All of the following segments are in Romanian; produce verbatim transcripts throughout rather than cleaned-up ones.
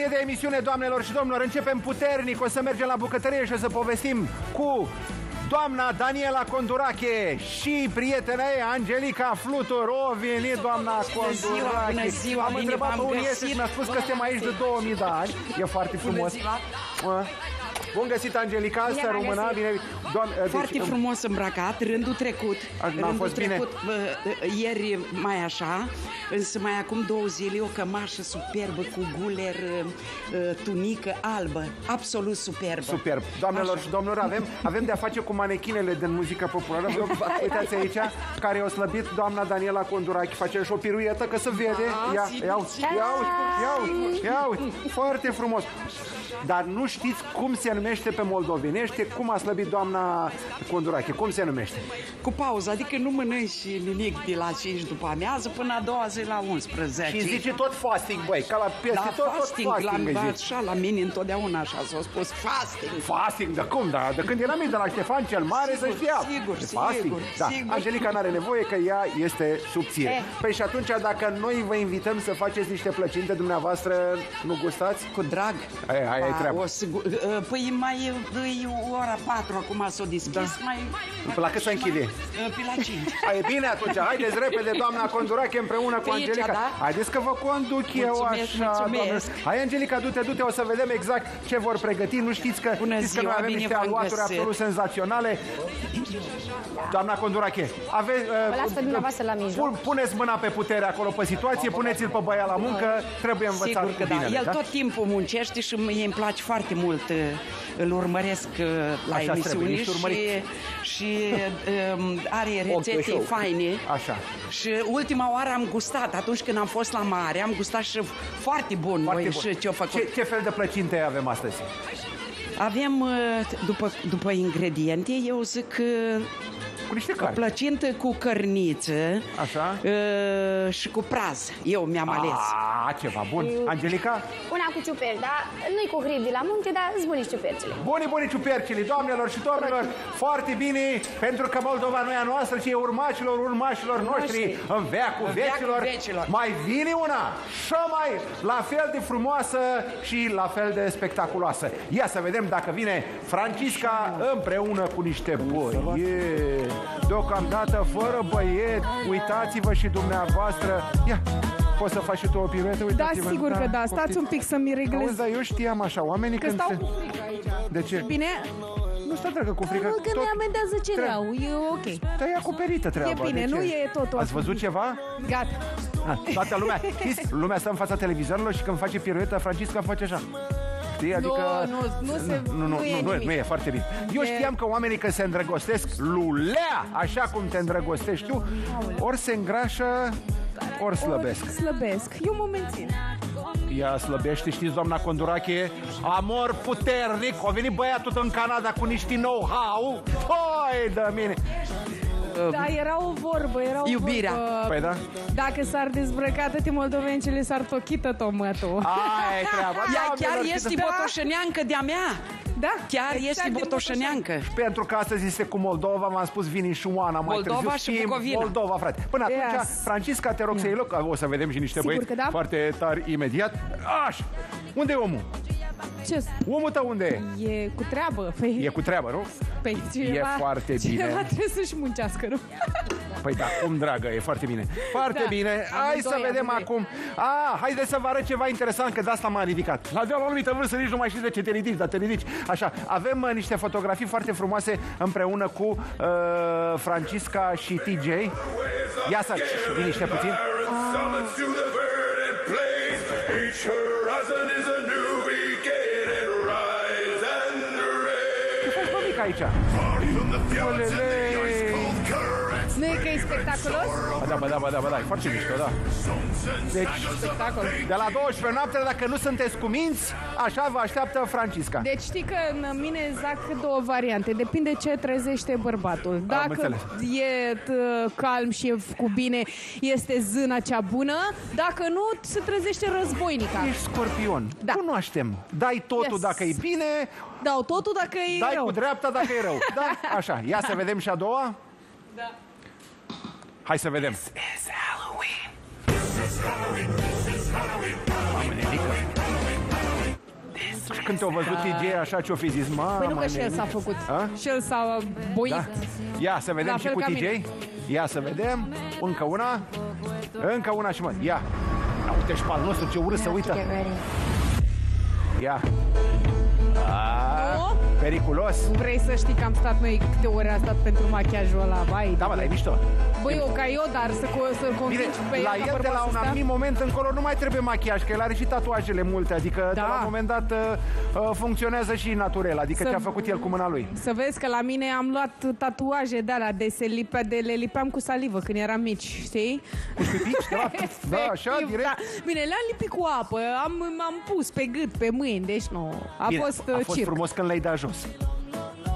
mie de emisiune, doamnelor și domnilor. Începem puternic, o să mergem la bucătărie și o să povestim cu doamna Daniela Condurache și prietena ei, Angelica Flutur. O, vine doamna Condurache. Am întrebat-o unii este și mi-a spus că suntem aici de două mii de ani. E foarte frumos. Bun găsit, Angelica, asta română. Foarte frumos îmbrăcat, rândul trecut. Rândul trecut, ieri mai așa, însă mai acum două zile o cămașă superbă cu guler, tunică albă, absolut superbă. Superb. Doamnelor și domnilor, avem, avem de-a face cu manechinele din muzica populară. Uitați aici, care i-a slăbit doamna Daniela Condurache. Facem și o piruietă, că se vede. Ia, ia, ia, ia, foarte frumos. Dar nu știți cum se numește pe moldovenește, cum a slăbit doamna Condurache, cum se numește? Cu pauză, adică nu mănânci nimic de la cinci după amiază până a doua zi la unsprezece. Și zice tot fasting, băi, ca la peste da, tot, fasting, tot fasting. La așa, la mine întotdeauna așa s-a spus, fasting. Fasting, de cum, da, de când eram mic, de la Ștefan cel Mare, să știa. Sigur, fasting, sigur, da. Sigur. Angelica n-are nevoie că ea este subțire. Eh. Păi și atunci, dacă noi vă invităm să faceți niște plăcinte dumneavoastră, nu gustați? Cu drag. Aia, aia e treaba. Păi mai e ora patru, acum s-o deschis, da. mai... Pe la cât să închide? Pe la cinci. E bine atunci, haideți repede, doamna Condurache, împreună cu Angelica. Aici, da? Haideți că vă conduc mulțumesc, eu așa, mulțumesc. Hai, Angelica, du-te, du-te, o să vedem exact ce vor pregăti. Nu știți că, bună știți ziua, că noi avem niște aluaturi absolut senzaționale. Doamna Condurache, aveți... Vă las pe dumneavoastră la mijloc. Puneți mâna pe putere acolo, pe situație, puneți-l pe băia la muncă, trebuie învățat sigur că cu binele, da. El tot timpul muncește și mie îmi place foarte mult. Îl urmăresc la așa emisiuni și, și um, are rețete faine. Așa. Și ultima oară am gustat, atunci când am fost la mare, am gustat și foarte bun. Foarte noi, bun. Și ce, făcut. Ce, ce fel de plăcinte avem astăzi? Avem, după, după ingrediente, eu zic cu niște carne. Plăcintă cu cărniță. Așa. Uh, și cu praz. Eu mi-am ales. A, ceva bun. Angelica? Una cu ciuperci, dar nu-i cu hribi la munte, dar zbuni ciupercile. Buni, buni ciupercile, doamnelor și domnilor. Foarte bine, pentru că Moldova nu e a noastră, ci e urmașilor, urmașilor noștri, noștri. În veacul vecilor. vecilor. Mai vine una și mai la fel de frumoasă și la fel de spectaculoasă. Ia să vedem dacă vine Francisca împreună cu niște boi. Yeah. Deocamdată fără băiet, uitați-vă și dumneavoastră. Ia, poți să faci și tu o piruetă? Da, sigur că da, stați un pic să-mi reglez. Auzi, dar eu știam așa, oamenii că când stau cu frică aici. De ce? Bine? Nu stau dragă cu frică. Nu, că ne amendează ce vreau, e ok. Dar e acoperită treaba. E bine, nu e totul. Ați văzut ceva? Gata. Toată lumea, știți? Lumea stă în fața televizorilor și când face pirueta, Francisca face așa. Adică, nu, nu, se, nu, nu, nu, e nu, nu e foarte bine. Eu știam că oamenii că se îndrăgostesc lulea, așa cum te îndrăgostești tu, ori se îngrașă, ori slăbesc. Ori slăbesc. Eu mă mențin. Ea slăbește, știți, doamna Condurache, amor puternic. A venit băiatul în Canada cu niște know-how. Păi de mine! Da, era o vorbă, era o iubirea. Vorbă. Păi da? Dacă s-ar dezbrăca toate moldovencele, s-ar tochită tomătul. Ai, treaba. Ea chiar este da? Botoșăneancă de-a mea. Da, chiar exact este botoșăneancă. Și pentru că astăzi este cu Moldova, v-am spus Vinișoana, mai Moldova târziu, și Bucovina. Moldova, frate. Până yes. atunci, Francisca, te rog să iei loc. O să vedem și niște sigur băieți da? Foarte tari imediat. Așa, unde e omul? Ce? Omul tău unde e? E cu treabă. Păi... E cu treabă, nu? Păi cineva, e foarte bine. Cineva trebuie să-și muncească, nu? Păi da, cum dragă, e foarte bine. Foarte da, bine, hai să doi, vedem acum. A, haide să vă arăt ceva interesant, că de asta m-a ridicat. La de o anumită vârstă nici nu mai știți de ce te ridici, dar te ridici. Așa, avem uh, niște fotografii foarte frumoase împreună cu uh, Francisca și T J. Ia să liniște puțin. Aici. Nu e că e spectaculos? Ba da, ba da, ba da, ba da, e foarte mișto, da. Deci, spectacol. De la douăsprezece noaptea, dacă nu sunteți cuminți, așa vă așteaptă Francisca. Deci știi că în mine zac două variante, depinde ce trezește bărbatul. Dacă e calm și e cu bine, este zâna cea bună, dacă nu, se trezește războinica. Ești scorpion, da. Cunoaștem. Dai totul yes. dacă e bine... Dau totul dacă e dai rău. Dai cu dreapta dacă e rău. Da? Așa, ia să vedem și a doua. Da. Hai să vedem. This is Halloween. This is Halloween. This is Halloween. Halloween. Halloween. Halloween. Halloween. Și când te-au văzut ideea așa, ce-o fi zis? Păi nu că și el s-a făcut. Și el s-a boit. Ia să vedem și cu D J. Ia să vedem. Încă una. Încă una și mă. Ia. Uite și palul nostru, ce urât să uită. Ia. Periculos. Vrei să știi că am stat noi câte ore a stat pentru machiajul ăla, vai. Da, bă, dar e mișto. Băi, eu ca eu, dar să-l convingi pe el. La el de la un anumit moment încolo nu mai trebuie machiaj, că el are și tatuajele multe, adică de la un moment dat funcționează și naturel, adică ce a făcut el cu mâna lui. Să vezi că la mine am luat tatuaje de alea, de le lipeam cu salivă când eram mici, știi? Cu șpipici, da? Da, așa, direct. Bine, le-am lipit cu apă, m-am pus pe gât, pe mâini, deci nu. A fost circ. A fost frumos când l-ai dat jos.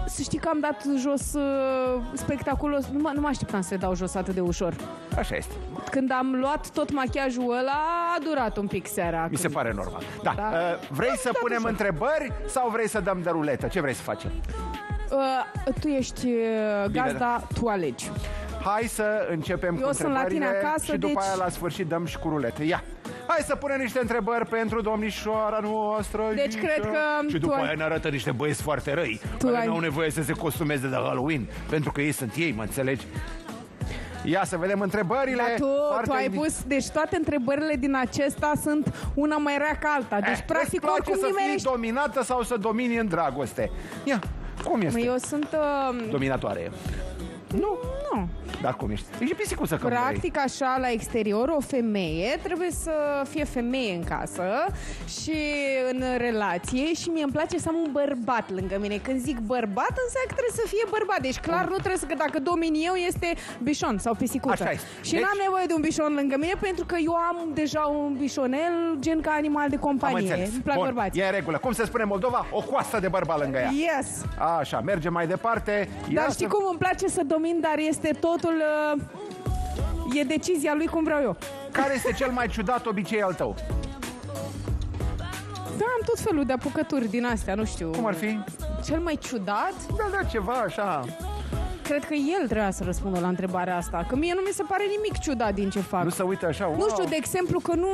Să știi că am dat jos uh, spectaculos. Nu, nu mă așteptam să le dau jos atât de ușor. Așa este. Când am luat tot machiajul ăla, a durat un pic seara. Mi când... se pare normal. Da. Da. Uh, vrei da, să da, punem da, întrebări sau vrei să dăm de ruletă? Ce vrei să facem? Uh, tu ești uh, gazda, bine, tu alegi. Hai să începem eu cu întrebările. Eu sunt la tine acasă, și după deci... aia la sfârșit dăm și cu rulete. Ia! Hai să punem niște întrebări pentru domnișoara noastră. Deci cred că... Și după aia ne arată niște băieți foarte răi. Care nu au nevoie să se costumeze de Halloween. Pentru că ei sunt ei, mă înțelegi? Ia să vedem întrebările. Da, tu, tu ai pus... Deci toate întrebările din acesta sunt una mai rea ca alta. Deci eh, practic oricum nimerești... Îți place să fii dominată sau să domini în dragoste? Ia, cum este? Mă, eu sunt... Uh... Dominatoare. Nu, nu. Dar cum ești? Ești pisicuță că practic așa, la exterior, o femeie trebuie să fie femeie în casă și în relație și mie îmi place să am un bărbat lângă mine. Când zic bărbat, înseamnă că trebuie să fie bărbat. Deci clar nu trebuie să, că dacă domin eu este bișon sau pisicuță. Și deci... n-am nevoie de un bișon lângă mine pentru că eu am deja un bișonel gen ca animal de companie. Îmi plac bărbați. E în regulă. Cum se spune Moldova? O coastă de bărbat lângă ea. Yes. Așa, mergem mai departe. Ia dar știi să... cum îmi place să domin, dar este totul... E decizia lui cum vreau eu. Care este cel mai ciudat obicei al tău? Da, am tot felul de apucături din astea, nu știu. Cum ar fi? Cel mai ciudat? Da, da, ceva așa. Cred că el trebuia să răspundă la întrebarea asta, că mie nu mi se pare nimic ciudat din ce fac. Nu se uită așa, wow. Nu știu, de exemplu, că nu...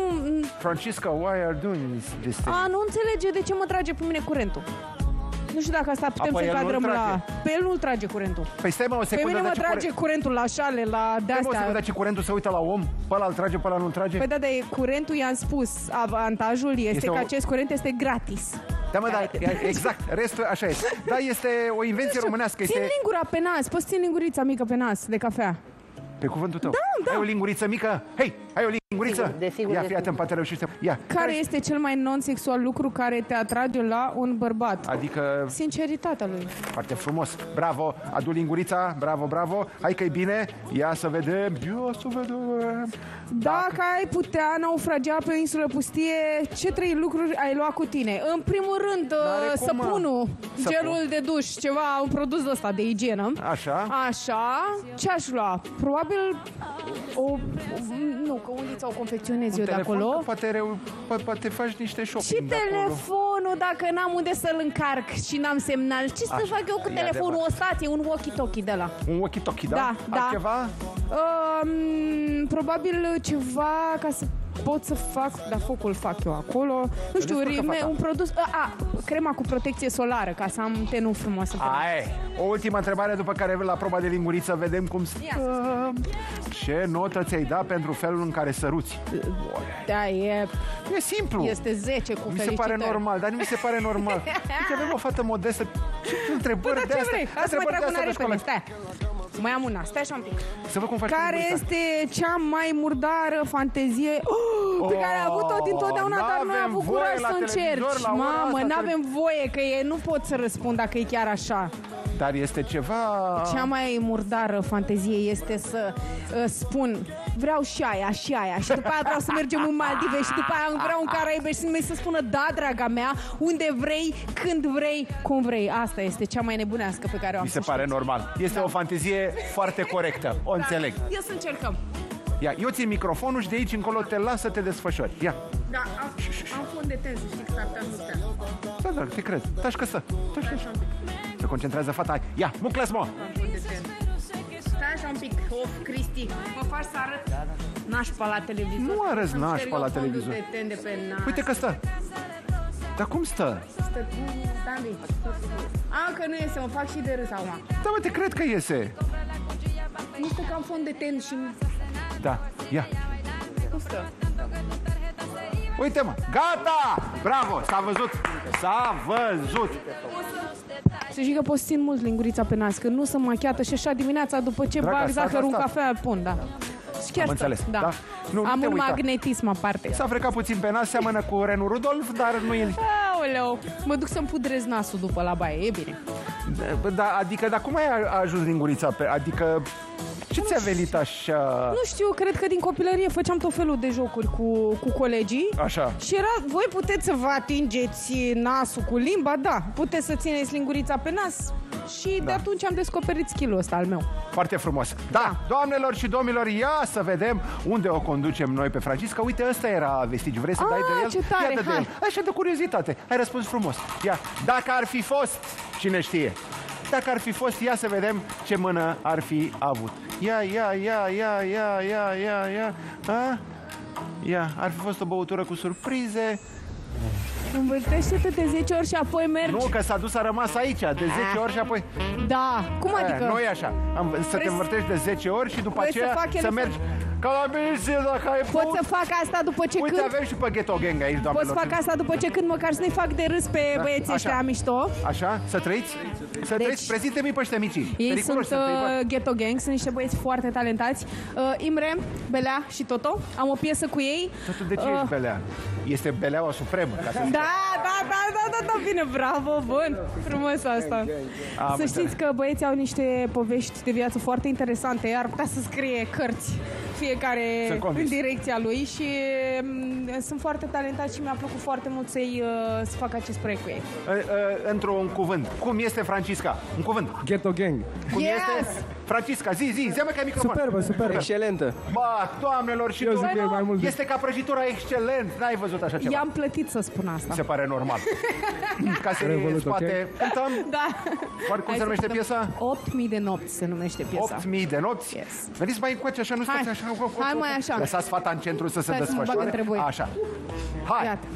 Francisca, why are doing this thing? A, nu înțelege de ce mă trage pe mine curentul. Nu știu dacă asta putem să cadrăm la... Pe el nu-l trage curentul. Păi stai mă o secundă. Pe mine mă trage curentul la șale, la de-astea. Stai mă o secundă, ce curentul se uită la om? Pe ăla îl trage, pe ăla nu-l trage? Păi da, dar curentul i-am spus. Avantajul este că acest curent este gratis. Da, mă, da, exact, restul așa este. Da, este o invenție românească. Țin lingura pe nas, poți țin lingurița mică pe nas de cafea. Pe cuvântul tău. Da, da. Ai o linguriță mică? Hei, ai o linguriță? Desigur, ia, fii atent, poate reușește. Ia. Care este cel mai non-sexual lucru care te atrage la un bărbat? Adică... Sinceritatea lui. Foarte frumos. Bravo. Adu lingurița. Bravo, bravo. Hai că e bine. Ia să vedem. Ia să vedem. Dacă ai putea naufragia pe o insulă pustie, ce trei lucruri ai luat cu tine? În primul rând, săpunul, gelul de duș, ceva, un produs ăsta de igienă. Așa. Așa. Ce aș lua? Probabil O, o, nu, că ulița o confecționez eu de acolo. Poate, reu, poate, poate faci niște shopping. Și telefonul, dacă n-am unde să-l încarc și n-am semnal, ce așa, să fac eu cu telefonul? Adevărat. O stație, un walkie-talkie de la. Un walkie-talkie, da? Da, da. Altceva? Um, probabil ceva ca să pot să fac, dar focul fac eu acolo. Nu știu, rime, un produs... A, a, crema cu protecție solară, ca să am tenul frumoasă. Aie, o ultimă întrebare, după care la proba de linguriță vedem cum stăm. Ce notă ți-ai dat pentru felul în care săruți? Da, e... E simplu. Este zece cu felicitări. Mi se pare normal, dar nu mi se pare normal. Uite, avem o fată modestă. Ce întrebări de astea? Asta mă trag una repede, stai. Mai am una, stai așa un pic. Să văd cum faci. Care este cea mai murdară fantezie oh, pe care a avut-o dintotdeauna, dar nu ai avut curaj să încerci? Mamă, n-avem voie, că e, nu pot să răspund dacă e chiar așa. Dar este ceva... Cea mai murdară fantezie este să uh, spun vreau și aia, și aia, și după aia vreau să mergem în Maldive, și după aia vreau în Caraibe, și să spună da, draga mea, unde vrei, când vrei, cum vrei. Asta este cea mai nebunească pe care o am. Mi se pare normal. Este da. O fantezie foarte corectă. O înțeleg. Da. Ia să încercăm. Ia, eu țin microfonul și de aici încolo te las să te desfășori. Ia. Da, am, am fond de tenză, știi că s-ar putea să stea. Da, da, te cred. Tași că să. Se concentrează fata. Ia, muclă-ți, mă! Stai așa un pic, of, Cristi. Mă faci să arăt da, da. Nașpa la televizor. Nu arăți nașpa la televizor. Uite că stă. Dar cum stă? Stă bine, stă bine. A, că nu iese, mă fac și de râs acum. Da, mă, te cred că iese. Nu știu că am fond de ten și... Da, ia. Cum stă? Uite, mă, gata! Bravo, s-a văzut. S-a văzut. Să știi că poți țin mult lingurița pe nas, că nu sunt machiată și așa dimineața după ce bag zahărul în cafea, pun, da. Am înțeles, da. da? Nu, Am nu un uita. magnetism aparte. S-a frecat puțin pe nas, seamănă cu Renu Rudolf, dar nu e... Aoleu, mă duc să-mi pudrez nasul după la baie, e bine. Da, da, adică, dar cum ai ajuns lingurița pe... Adică, ce ți-a venit așa? Nu știu, cred că din copilărie făceam tot felul de jocuri cu, cu colegii. Așa. Și era, voi puteți să vă atingeți nasul cu limba, da. Puteți să țineți lingurița pe nas. Și da. de atunci am descoperit skill-ul ăsta al meu. Foarte frumos. Da, da, doamnelor și domnilor, ia să vedem unde o conducem noi pe Francisca. Uite, ăsta era vestigiu. Vrei să A, dai de el? Ce tare, ia de hai. El. Așa de curiozitate. Ai răspuns frumos. Ia, dacă ar fi fost, cine știe. Dacă ar fi fost, ia să vedem ce mână ar fi avut. Ia, ia, ia, ia, ia, ia, ia, ia. A? Ia, ar fi fost o băutură cu surprize. Învârtește-te de zece ori și apoi mergi. Nu, că s-a dus, a rămas aici, de zece ori și apoi... Da, cum adică? Nu e așa, Am, să te învârtești de zece ori și după aceea să, să mergi... Ca la miliție, dacă ai pot. Pot să fac asta după ce Uite, când... Uite, avem și pe Ghetto Gang aici, doamnelor. Pot să fac asta după ce când, măcar să ne fac de râs pe da. băieții ăștia mișto. Așa, să trăiți? Să deci, trăiți, prezinte-mi pe ăștia micii. Ei Periculoși sunt uh, Ghetto Gang, sunt niște băieți foarte talentați. Uh, Imre, Belea și Toto, am o piesă cu ei. Toto, de ce uh, ești Belea? Este Beleaua supremă. Ca să da, da, da, da, da, da, bine, bravo, bun, frumos asta. Am să știți că băieții au niște povești de viață foarte interesante, ar putea să scrie cărți. Fiecare în direcția lui și sunt foarte talentat și mi-a plăcut foarte mult să-i să fac acest proiect cu ei. Într-un cuvânt, cum este Francisca? Un cuvânt. Ghetto Gang. Cum yes! este? Francisca, zi, zi, zi-a mă ca microfon. Superbă, superbă. Excelentă. Ba, doamnelor și domnilor, este ca prăjitura excelent, n-ai văzut așa ceva. I-am plătit să spun asta. Se pare normal. Ca să ne spate. Cântăm? Da. Oare cum se numește piesa? opt mii de nopți se numește piesa. opt mii de nopți? Yes. Veniți mai încoace așa, nu stați așa. Hai mai așa. Lăsați fata în centru să se desfășoare. Așa. Hai. Iată.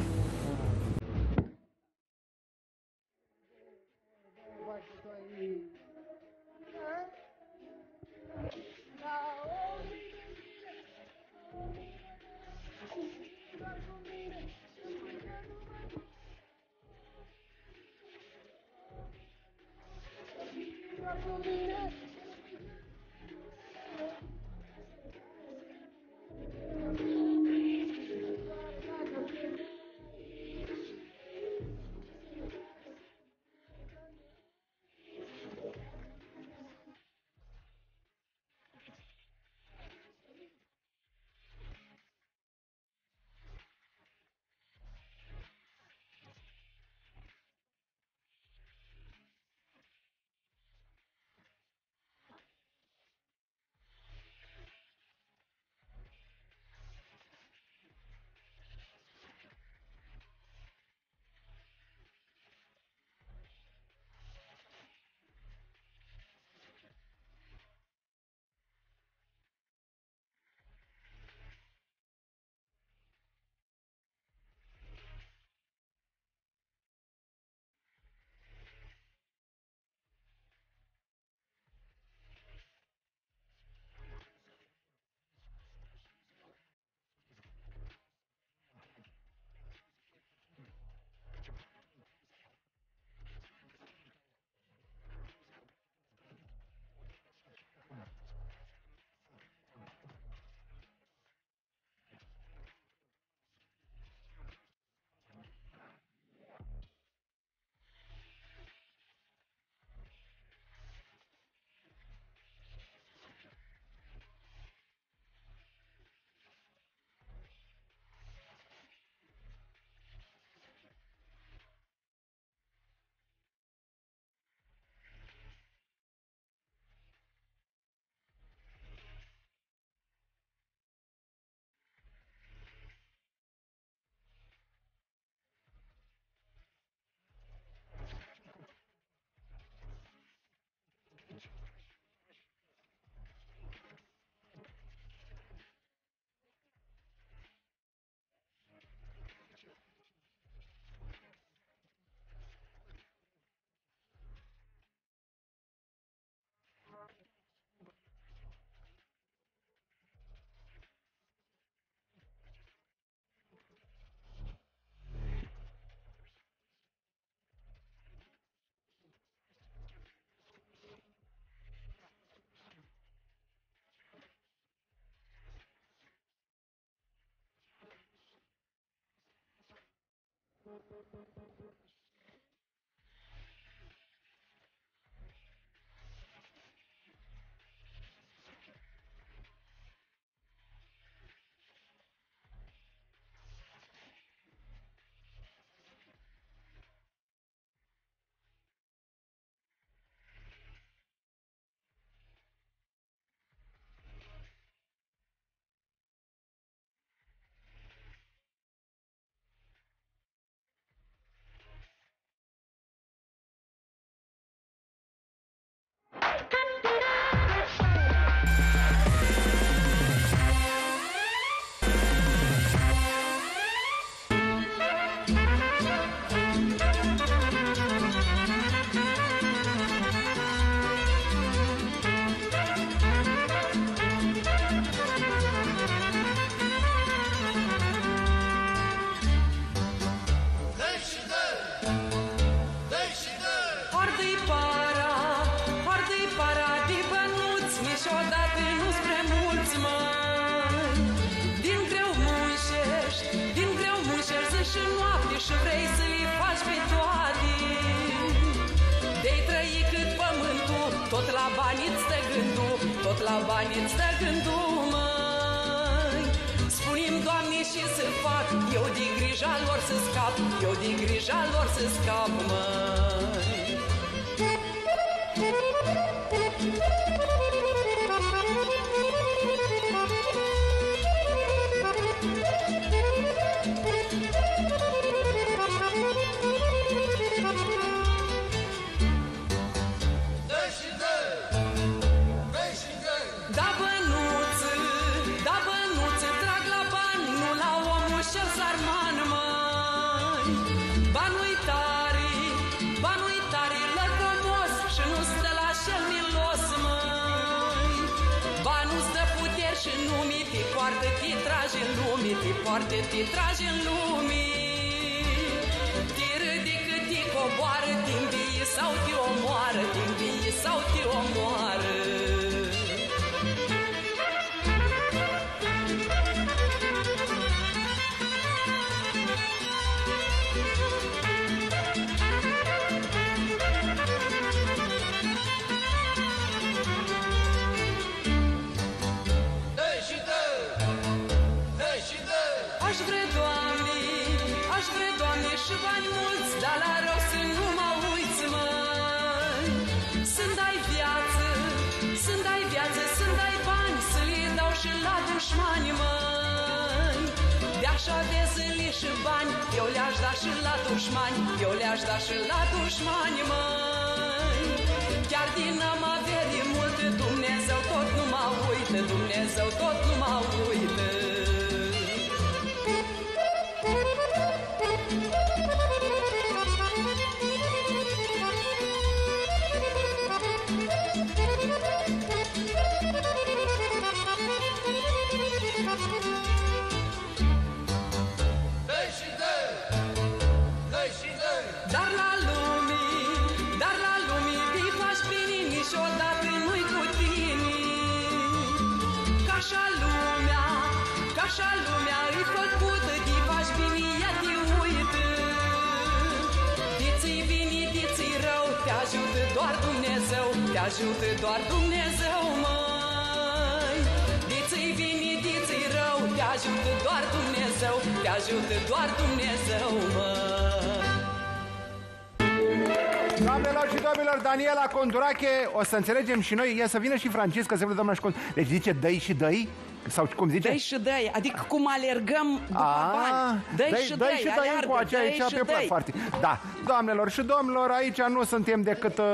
Daniela Condurache, o să înțelegem și noi, e să vină și Francisca, se vede doamna școală. Deci zice dă-i și dă-i? Sau cum zice? Dă-i și dă-i, adică cum alergăm după a, bani. Dă-i și dă-i, dă alergă, cu aceea aici pe platformă. Da, doamnelor și domnilor, aici nu suntem decât uh,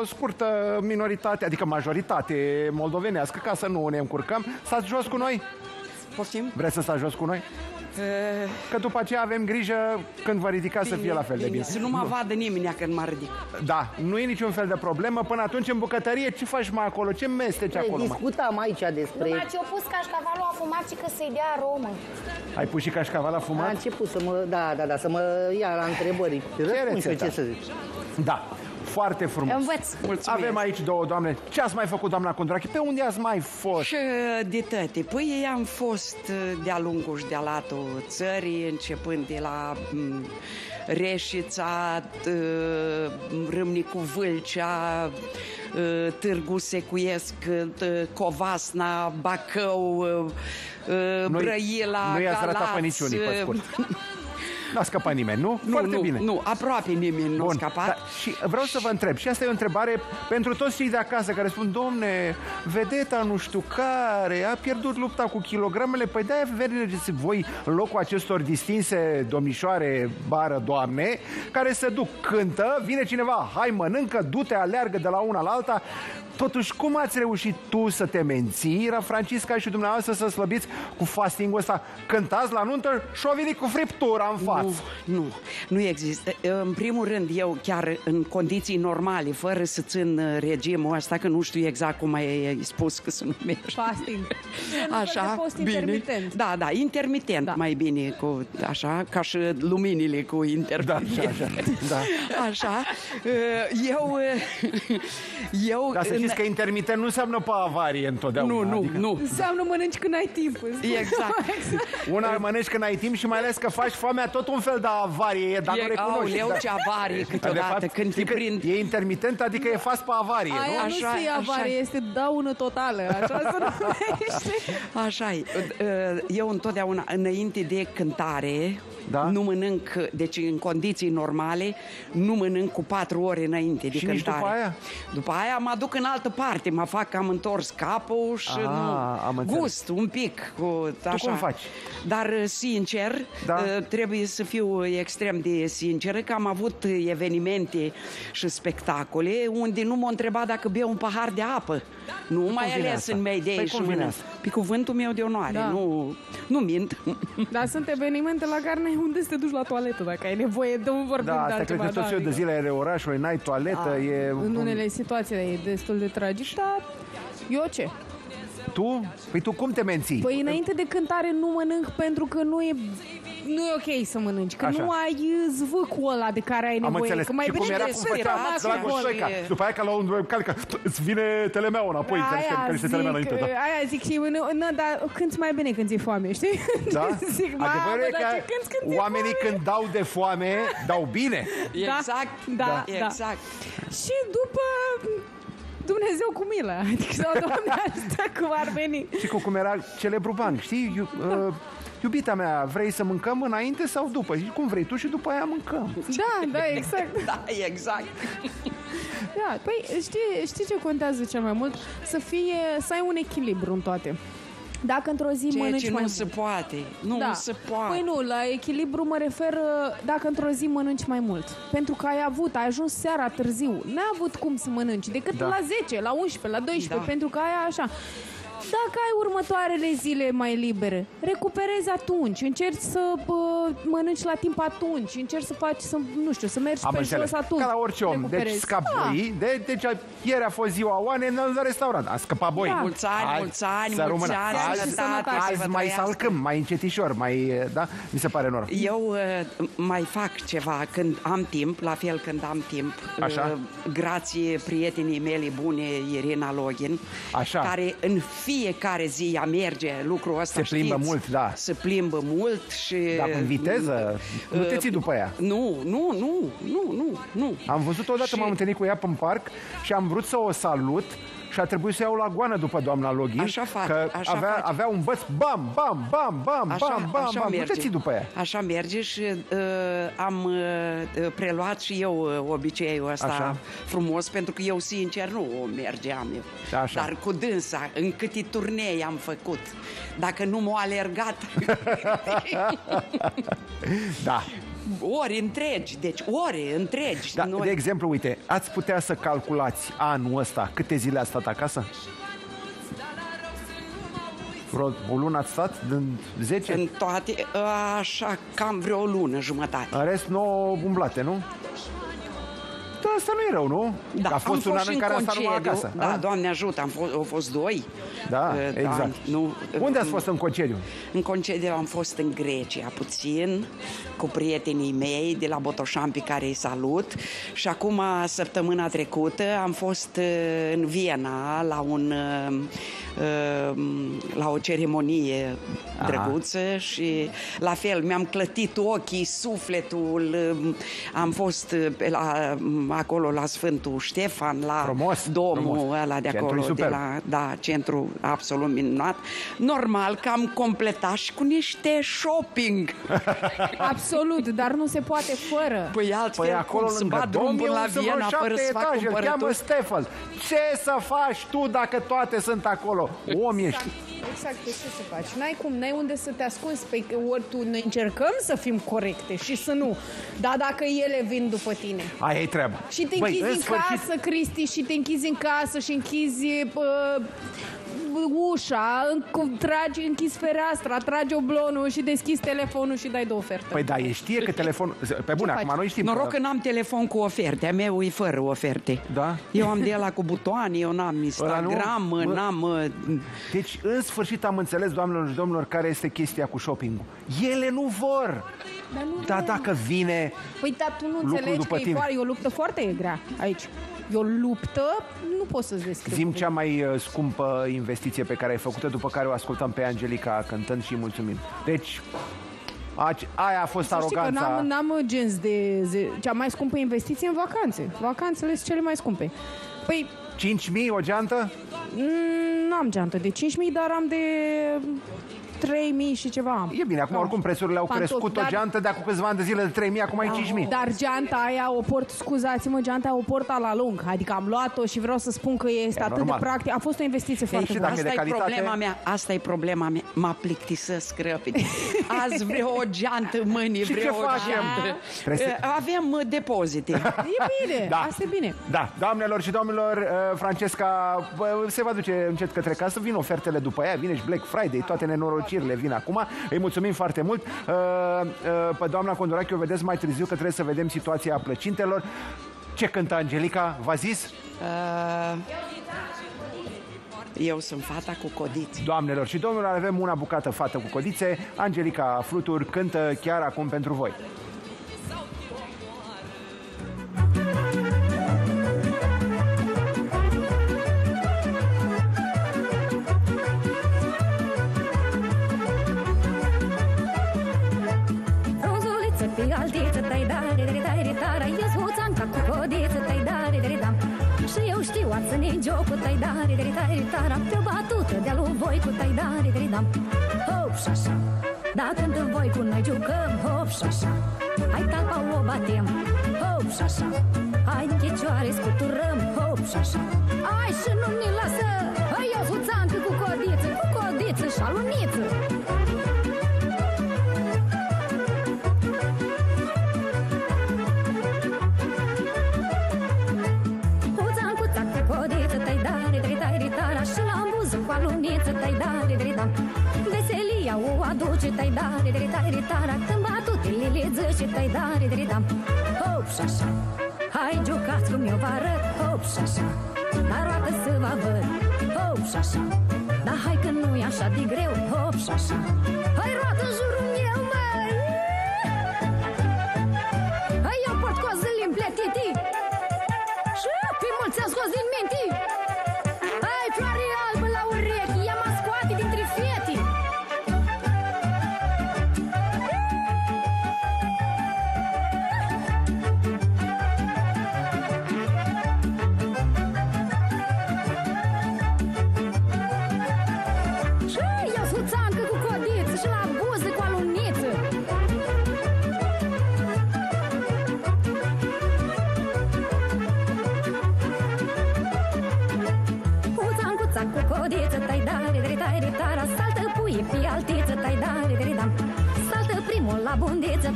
o scurtă minoritate, adică majoritate moldovenească, ca să nu ne încurcăm. Stați jos cu noi? Poftim? Vreți să stați jos cu noi? Că după aceea avem grijă când vă ridicați să fie la fel de bine. Să nu mă vadă nimeni când mă ridic. Da, nu e niciun fel de problemă. Până atunci în bucătărie, ce faci mai acolo? Ce mesteci acolo? Discutam aici despre... Numai ți-o pus cașcavalul afumat și că să-i dea aromă. Ai pus și cașcaval afumat? A început să mă... Da, da, da, să mă ia la întrebări. Ce rețeta? Da. Foarte frumos. Învăț. Mulțumim. Avem aici două doamne. Ce ați mai făcut, doamna Condurache? Pe unde ați mai fost? Și de tăte. Păi am fost de-a lungul și de-a latul țării, începând de la Reșița, Râmnicu, Vâlcea, Târgu Secuiesc, Covasna, Bacău, Brăila, Galați. Nu n-a scăpat nimeni, nu? Nu, foarte nu, bine. Nu, aproape nimeni nu a scăpat. Da, și vreau să vă întreb, și asta e o întrebare pentru toți cei de acasă care spun, domne, vedeta nu știu care a pierdut lupta cu kilogramele, păi de-aia vedeți voi în locul acestor distinse domnișoare, bară, doamne, care se duc, cântă, vine cineva, hai mănâncă, du-te, aleargă de la una la alta. Totuși, cum ați reușit tu să te menții, Francisca, și dumneavoastră să slăbiți cu fastingul ăsta? Cântați la nuntă și o venit cu friptura în față. Nu, nu, nu există. În primul rând, eu chiar în condiții normale, fără să țin regimul ăsta, că nu știu exact cum ai spus că se numește. Fasting. Așa, post bine. Intermitent. Da, da, intermitent, da. Mai bine, cu, așa, ca și luminile cu intermitent. Da, așa, da. Așa. Eu... eu da, să știți că intermitent nu înseamnă pe avarie întotdeauna. Nu, nu, adică... nu. Înseamnă mănânci când ai timp. Exact. Una mănânci când ai timp și mai ales că faci foamea tot un fel de avarie, dar e, nu recunoști. Aoleu, da. Ce avarie câteodată, fapt, când te prind. E intermitent, adică e fast pe avarie, aia nu? Aia nu se avarie, așa. Este daună totală. Așa se Așa-i. Eu întotdeauna, înainte de cântare, da? Nu mănânc, deci în condiții normale, nu mănânc cu patru ore înainte de și cântare. După aia? După aia mă duc în altă parte, mă fac că am întors capul și a, nu... Am gust un pic. Cu, așa. Tu cum faci? Dar, sincer, da? Trebuie să fiu extrem de sinceră că am avut evenimente și spectacole unde nu m-a întrebat dacă beau un pahar de apă. Nu, pe mai ales asta? În Mayday pe și în... Pe cuvântul meu de onoare, da. Nu, nu mint. Dar sunt evenimente la care unde să te duci la toaletă, dacă ai nevoie de un vorbim, da, de altceva. Da, cred că tot ziua de zile are orașul, n-ai toaletă, a, e... În unele situații e destul de tragic, dar eu ce? Tu? Păi tu cum te menții? Păi înainte de cântare nu mănânc pentru că nu e... Nu e ok să mănânci, că așa. Nu ai zvâcul ăla de care ai nevoie. Am înțeles. Că mai și bine cum era cum făcea Dragoș Șoica. Și după aia că la un webcam, că îți vine telemea înapoi. Aia zic, telemea înainte, da. Aia zic și eu, na, dar cânti mai bine când ți-e foame, știi? Da? Zic, adevărul e că când oamenii când dau de foame, dau bine. Da, exact, da, da, da, exact. Și după... Dumnezeu cu milă, adică sau Doamne asta cum ar veni. Și cu cum era celebru banc, știi? Eu, uh, iubita mea, vrei să mâncăm înainte sau după? Și cum vrei tu și după aia mâncăm. Da, da, exact. Da, exact. Da, păi știi, știi ce contează cel mai mult? Să fie, să ai un echilibru în toate. Dacă într-o zi ceea mănânci ce mai nu mult. Se poate. Nu, da. Se poate. Păi nu, la echilibru mă refer dacă într-o zi mănânci mai mult. Pentru că ai avut, ai ajuns seara târziu. N-ai avut cum să mănânci decât da. La zece, la unsprezece, la doisprezece, da. Pentru că aia așa. Dacă ai următoarele zile mai libere, recuperezi atunci, încerci să bă, mănânci la timp atunci, încerci să faci, să, nu știu, să mergi am pe jos atunci. Ca la orice om, recuperezi. Deci scap da. Boi, de, deci ieri a fost ziua Oane, în restaurant, a scăpat boi. Da. Mulți ani, mulți ani, mulți ani, azi, azi mai salcăm, mai încetișor, mai, da? Mi se pare normal. Eu uh, mai fac ceva când am timp, la fel când am timp. Așa? Uh, grație prietenii mele bune, Irina Login, așa. Care în fiecare zi a merge lucrul ăsta, se plimbă, știți, mult, da. Se plimbă mult și... Dar în viteză? Uh, nu te ții după ea? Nu, nu, nu, nu, nu, nu. Am văzut odată, și... m-am întâlnit cu ea în parc și am vrut să o salut și a trebuit să iau la goană după doamna Login. Așa fac, că așa avea, avea un băț, bam, bam, bam, bam, așa, bam, bam, așa bam. Nu te ții după ea. Așa merge și uh, am uh, preluat și eu uh, obiceiul ăsta așa. Frumos, pentru că eu, sincer, nu o mergeam eu. Așa. Dar cu dânsa, în câte turnee am făcut. Dacă nu m-o alergat... Da. Ori întregi, deci ore întregi. Da, de exemplu, uite, ați putea să calculați anul ăsta câte zile ați stat acasă? Vreo o lună ați stat? Din zece? În toate, așa, cam vreo o lună jumătate. În rest, nouă umblate, nu? Da, asta nu e rău, nu? Da, a fost un an în care asta numai acasă. Da, Doamne ajută, am fost, au fost doi. Da, exact. Unde ați fost în concediu? În concediu am fost în Grecia puțin, cu prietenii mei de la Botoșampi, care îi salut. Și acum, săptămâna trecută, am fost în Viena la un... la o ceremonie drăguță și la fel mi-am clătit ochii, sufletul, am fost la, acolo la Sfântul Ștefan, la frumos, domnul frumos. Ăla de acolo, de la, da, centru absolut minunat. Normal că am completat și cu niște shopping. Absolut, dar nu se poate fără. Păi altfel, păi acolo cum lângă domnul la Viena fără să fac cumpărături. Stefan, ce să faci tu dacă toate sunt acolo? Om ești. Exact, de ce să faci? N-ai cum, n-ai unde să te ascunzi. Păi ori tu, noi încercăm să fim corecte și să nu. Dar dacă ele vin după tine, aia e treaba. Și te închizi în casă, Cristi, și te închizi în casă și închizi ușa, tragi, închizi fereastra, tragi oblonul și deschizi telefonul și dai de ofertă. Păi da, e știe că telefonul... Pe bune, acum noi știm. Noroc că n-am telefon cu oferte, a meu e fără oferte. Da? Eu am de ăla cu butoane, eu n-am Instagram, n-am... Deci, în sfârșit am înțeles, doamnelor și domnilor, care este chestia cu shopping-ul. Ele nu vor! Dar, nu dar dacă vine... Păi, dar tu nu înțelegi că e, e o luptă foarte grea aici. E o luptă, nu pot să-ți descriu. Zim cea mai scumpă investiție pe care ai făcut-o, după care o ascultăm pe Angelica cântând și mulțumim. Deci, aia a fost aroganța. N-am gens de cea mai scumpă investiție în vacanțe. Vacanțele sunt cele mai scumpe. Păi... cinci mii o geantă? Nu am geantă de cinci mii, dar am de... trei mii și ceva am. E bine, acum oricum prețurile au Pantofi, crescut dar... o geantă de acum câțiva ani de zile de trei mii, acum da, e cinci mii. Dar geanta aia o port, scuzați-mă, geanta aia o port la lung. Adică am luat-o și vreau să spun că este e, atât normal. de practic. A fost o investiție Ei, foarte bună. Asta e calitate... problema mea, asta e problema mea. Mă plictisesc rapid. Azi vreau o geantă, mâine vreau o geantă. Trebuie... Avem depozite. E bine, da. Asta e bine. Da, doamnelor și domnilor, Francesca se va duce încet către casă, vin ofertele după ea, vine și Black Friday, toate nenorocirile le vin acum. Îi mulțumim foarte mult. Pe doamna Condurache o vedeți mai târziu, că trebuie să vedem situația plăcintelor. Ce cântă Angelica? V-a zis? Uh, eu sunt fata cu codițe. Doamnelor și domnilor, avem una bucată fată cu codițe. Angelica Flutur cântă chiar acum pentru voi. Ține jocul, tai dare, dare, dare, tara, pe o batută de-a lui voi cu tai dare, dare, dam. Hop și așa, da, când în voi cu noi jucăm, hop și așa, hai talpa o batem, hop și așa, hai în checioare scuturăm, hop și așa, hai și nu ne lasă, hai eu fuțancă cu codiță, cu codiță și aluniță. Aluniță, tai dare, dare, dam. Veselia o aduce, tai dare, dare, dare, tara, când batutele le zice, tai dare, dare, dam. Hop și așa, hai jucați cum eu vă arăt, hop și așa, dar roată să vă văd, hop și așa, dar hai că nu e așa de greu, hop și așa, hai roată în jurul meu, măi! Hai eu pot cozile împletiti și pe mulți am scos din minti.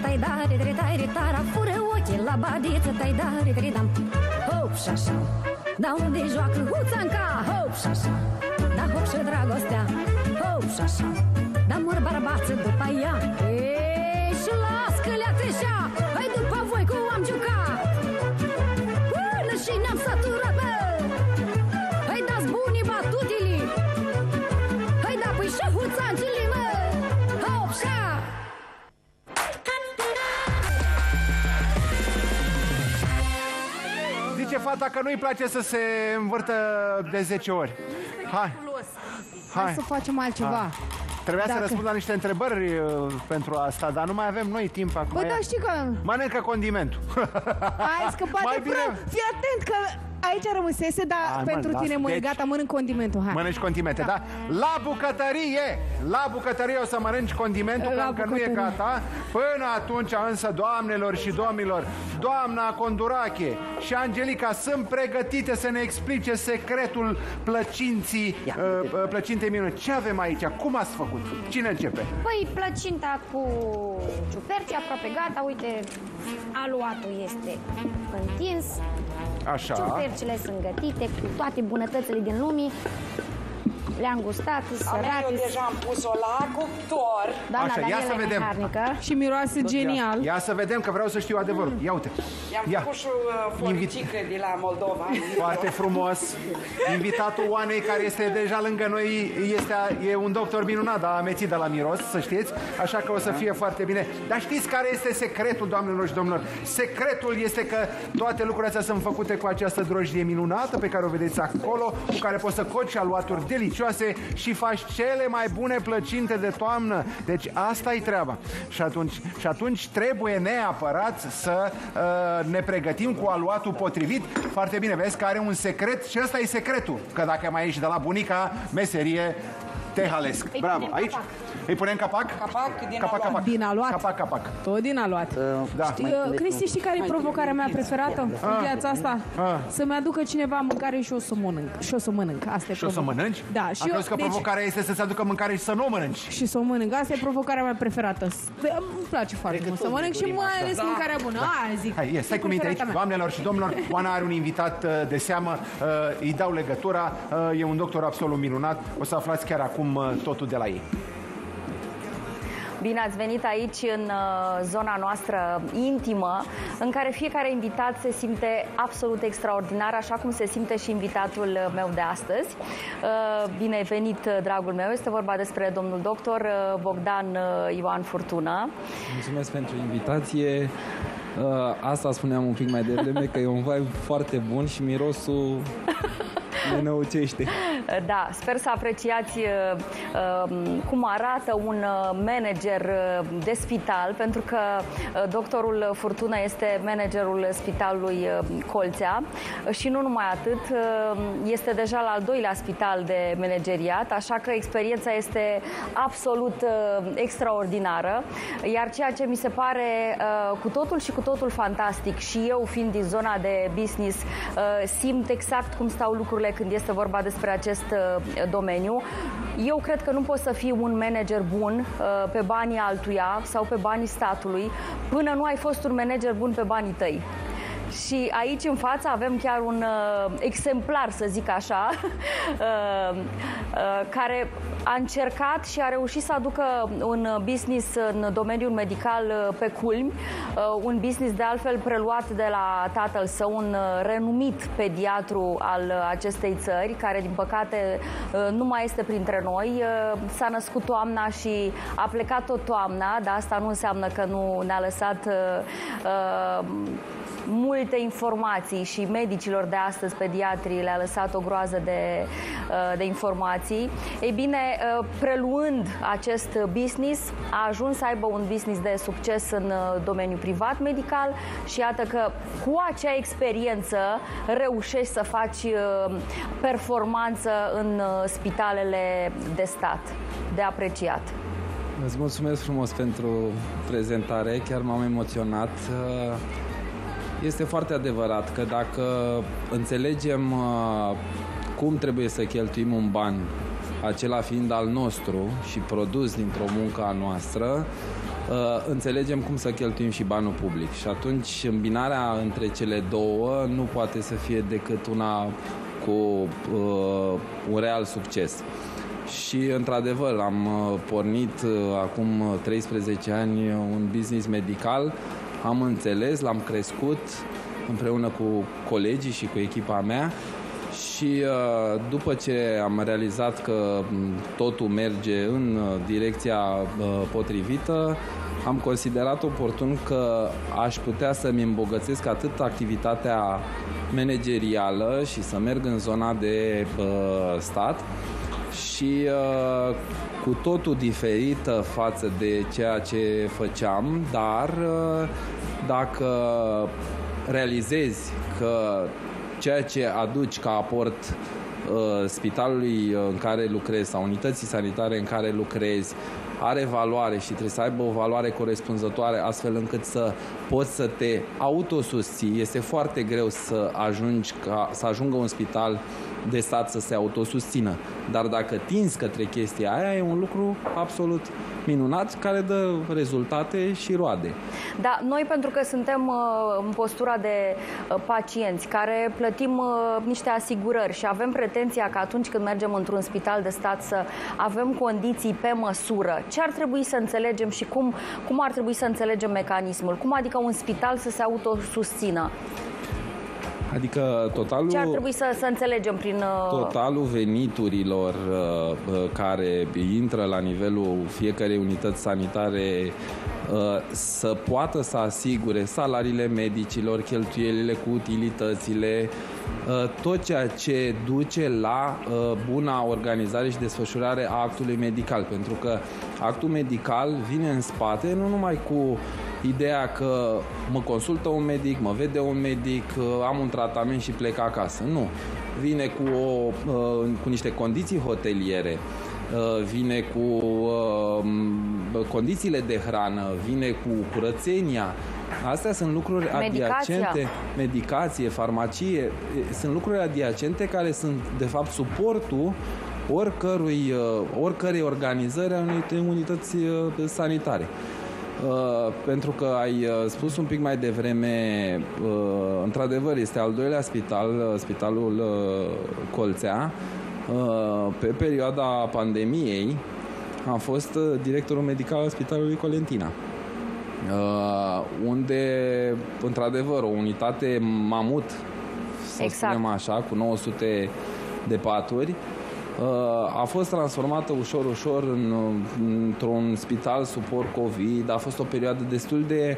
Tai dare, dare, dare, tara, fură ochii la badiță, tai dare, dare, dam. Hop și așa, da unde joacă huțanca, hop și așa, da hop și dragostea, hop și așa, da mor barbață după ea. Eee, și las că le-a treșea, hai după voi cum am jucat. dacă nu-i place să se învârtă de zece ori. Hai. Hai. Hai să facem altceva. Hai. Trebuia dacă... să răspund la niște întrebări uh, pentru asta, dar nu mai avem noi timp acum. Bă, da, știi că... Mănâncă condimentul. Ai scăpat mai de bine... prăv. Fii atent că aici rămâsese, dar hai, pentru mă, tine mă, deci... gata, mănânc condimentul. Hai. Mănânci condimente, da. da? La bucătărie! La bucătărie o să mănânci condimentul, la că bucătărie. nu e gata. Până atunci, însă, doamnelor și domnilor, doamna Condurache și Angelica sunt pregătite să ne explice secretul plăcinții, Ia, uh, plăcintei minune. Ce avem aici? Cum ați făcut? Cine începe? Păi, plăcinta cu ciuperci aproape gata. Uite, aluatul este întins. Așa. Ciupercile sunt gătite cu toate bunătățile din lume. Le-am gustat, sărat. Eu deja am pus-o la cuptor. Doamna Așa, Daniela, ia să vedem. Mecanică. Și miroase genial. Ia să vedem, că vreau să știu adevărul. Ia uite. I-am făcut și floricică de la Moldova. Foarte frumos. Invitatul Oanei, care este deja lângă noi, este, e un doctor minunat, dar amețit de la miros, să știți. Așa că o să fie foarte bine. Dar știți care este secretul, doamnelor și domnilor? Secretul este că toate lucrurile astea sunt făcute cu această drojdie minunată pe care o vedeți acolo, cu care poți să coci și aluaturi delicioase și faci cele mai bune plăcinte de toamnă. Deci asta-i treaba. Și atunci, și atunci trebuie neapărat să uh, ne pregătim cu aluatul potrivit. Foarte bine, vezi că are un secret și ăsta e secretul. Că dacă mai ești de la bunica, meserie, te halesc. Îi Bravo, aici capac. Îi punem capac? Capac din capac, capac. Din aluat. Capac, capac. Tot din aluat. Uh, da. Știi, uh, Cristi, știi care e provocarea mea preferată în ah. viața asta? Ah. Să-mi aducă cineva mâncare și o să mănânc. Și o să mănânc. Asta și o să mănânci? Da. Și Am eu, că deci... provocarea este să-ți aducă mâncare și să nu o mănânci. Și să o mănânc. Asta e provocarea mea preferată. Îmi place foarte mult să mănânc și mai ales da. mâncarea bună. Da. A, zic. Hai, yes. Stai cu minte aici, doamnelor și domnilor. Oana are un invitat de seamă. Îi dau legătura. E un doctor absolut minunat. O să aflați chiar acum totul de la ei. Bine ați venit aici în zona noastră intimă, în care fiecare invitat se simte absolut extraordinar, așa cum se simte și invitatul meu de astăzi. Bine ai venit, dragul meu, este vorba despre domnul doctor Bogdan Ioan Furtuna. Mulțumesc pentru invitație. Asta spuneam un pic mai devreme, că e un vibe foarte bun și mirosul... ne năucește. Da, sper să apreciați uh, cum arată un manager de spital, pentru că doctorul Furtuna este managerul spitalului Colțea și nu numai atât, este deja la al doilea spital de manageriat, așa că experiența este absolut uh, extraordinară, iar ceea ce mi se pare uh, cu totul și cu totul fantastic, și eu fiind din zona de business, uh, simt exact cum stau lucrurile când este vorba despre acest uh, domeniu. Eu cred că nu poți să fii un manager bun uh, pe banii altuia sau pe banii statului până nu ai fost un manager bun pe banii tăi. Și aici în față avem chiar un uh, exemplar, să zic așa, uh, uh, care a încercat și a reușit să aducă un business în domeniul medical uh, pe culmi, uh, un business de altfel preluat de la tatăl său, un uh, renumit pediatru al uh, acestei țări, care din păcate uh, nu mai este printre noi. Uh, s-a născut toamna și a plecat tot toamna, dar asta nu înseamnă că nu ne-a lăsat uh, uh, multe informații, și medicilor de astăzi, pediatrii, le-a lăsat o groază de, de informații. Ei bine, preluând acest business, a ajuns să aibă un business de succes în domeniul privat medical și iată că cu acea experiență reușești să faci performanță în spitalele de stat. De apreciat. Îți mulțumesc frumos pentru prezentare, chiar m-am emoționat. Este foarte adevărat că dacă înțelegem cum trebuie să cheltuim un ban, acela fiind al nostru și produs dintr-o muncă a noastră, înțelegem cum să cheltuim și banul public. Și atunci îmbinarea între cele două nu poate să fie decât una cu un real succes. Și, într-adevăr, am pornit acum treisprezece ani un business medical. Am înțeles, l-am crescut împreună cu colegii și cu echipa mea Și după ce am realizat că totul merge în direcția potrivită, am considerat oportun că aș putea să-mi îmbogățesc atât activitatea managerială și să merg în zona de stat și cu totul diferită față de ceea ce făceam, dar dacă realizezi că ceea ce aduci ca aport uh, spitalului în care lucrezi sau unității sanitare în care lucrezi are valoare și trebuie să aibă o valoare corespunzătoare astfel încât să poți să te autosusții. Este foarte greu să ajungi ca, să ajungă un spital de stat să se autosusțină. Dar dacă tinzi către chestia aia, e un lucru absolut minunat care dă rezultate și roade. Da, noi pentru că suntem uh, în postura de uh, pacienți care plătim uh, niște asigurări și avem pretenția că atunci când mergem într-un spital de stat să avem condiții pe măsură, ce ar trebui să înțelegem și cum, cum ar trebui să înțelegem mecanismul? Cum adică un spital să se autosusțină? Adică totalul, ce ar trebui să, să înțelegem prin... Totalul veniturilor uh, care intră la nivelul fiecărei unități sanitare uh, să poată să asigure salariile medicilor, cheltuielile cu utilitățile, uh, tot ceea ce duce la uh, buna organizare și desfășurare a actului medical. Pentru că actul medical vine în spate nu numai cu ideea că mă consultă un medic, mă vede un medic, am un tratament și plec acasă. Nu. Vine cu, o, cu niște condiții hoteliere, vine cu condițiile de hrană, vine cu curățenia. Astea sunt lucruri adiacente, medicație, farmacie, sunt lucruri adiacente care sunt, de fapt, suportul oricărui, oricărei organizări a unei unități sanitare. Uh, pentru că ai uh, spus un pic mai devreme, uh, într-adevăr este al doilea spital, uh, spitalul uh, Colțea. Uh, pe perioada pandemiei am fost uh, directorul medical al spitalului Colentina, uh, unde într-adevăr o unitate mamut, să exact. spunem așa, cu nouă sute de paturi, a fost transformată ușor-ușor în, într-un spital suport COVID. A fost o perioadă destul de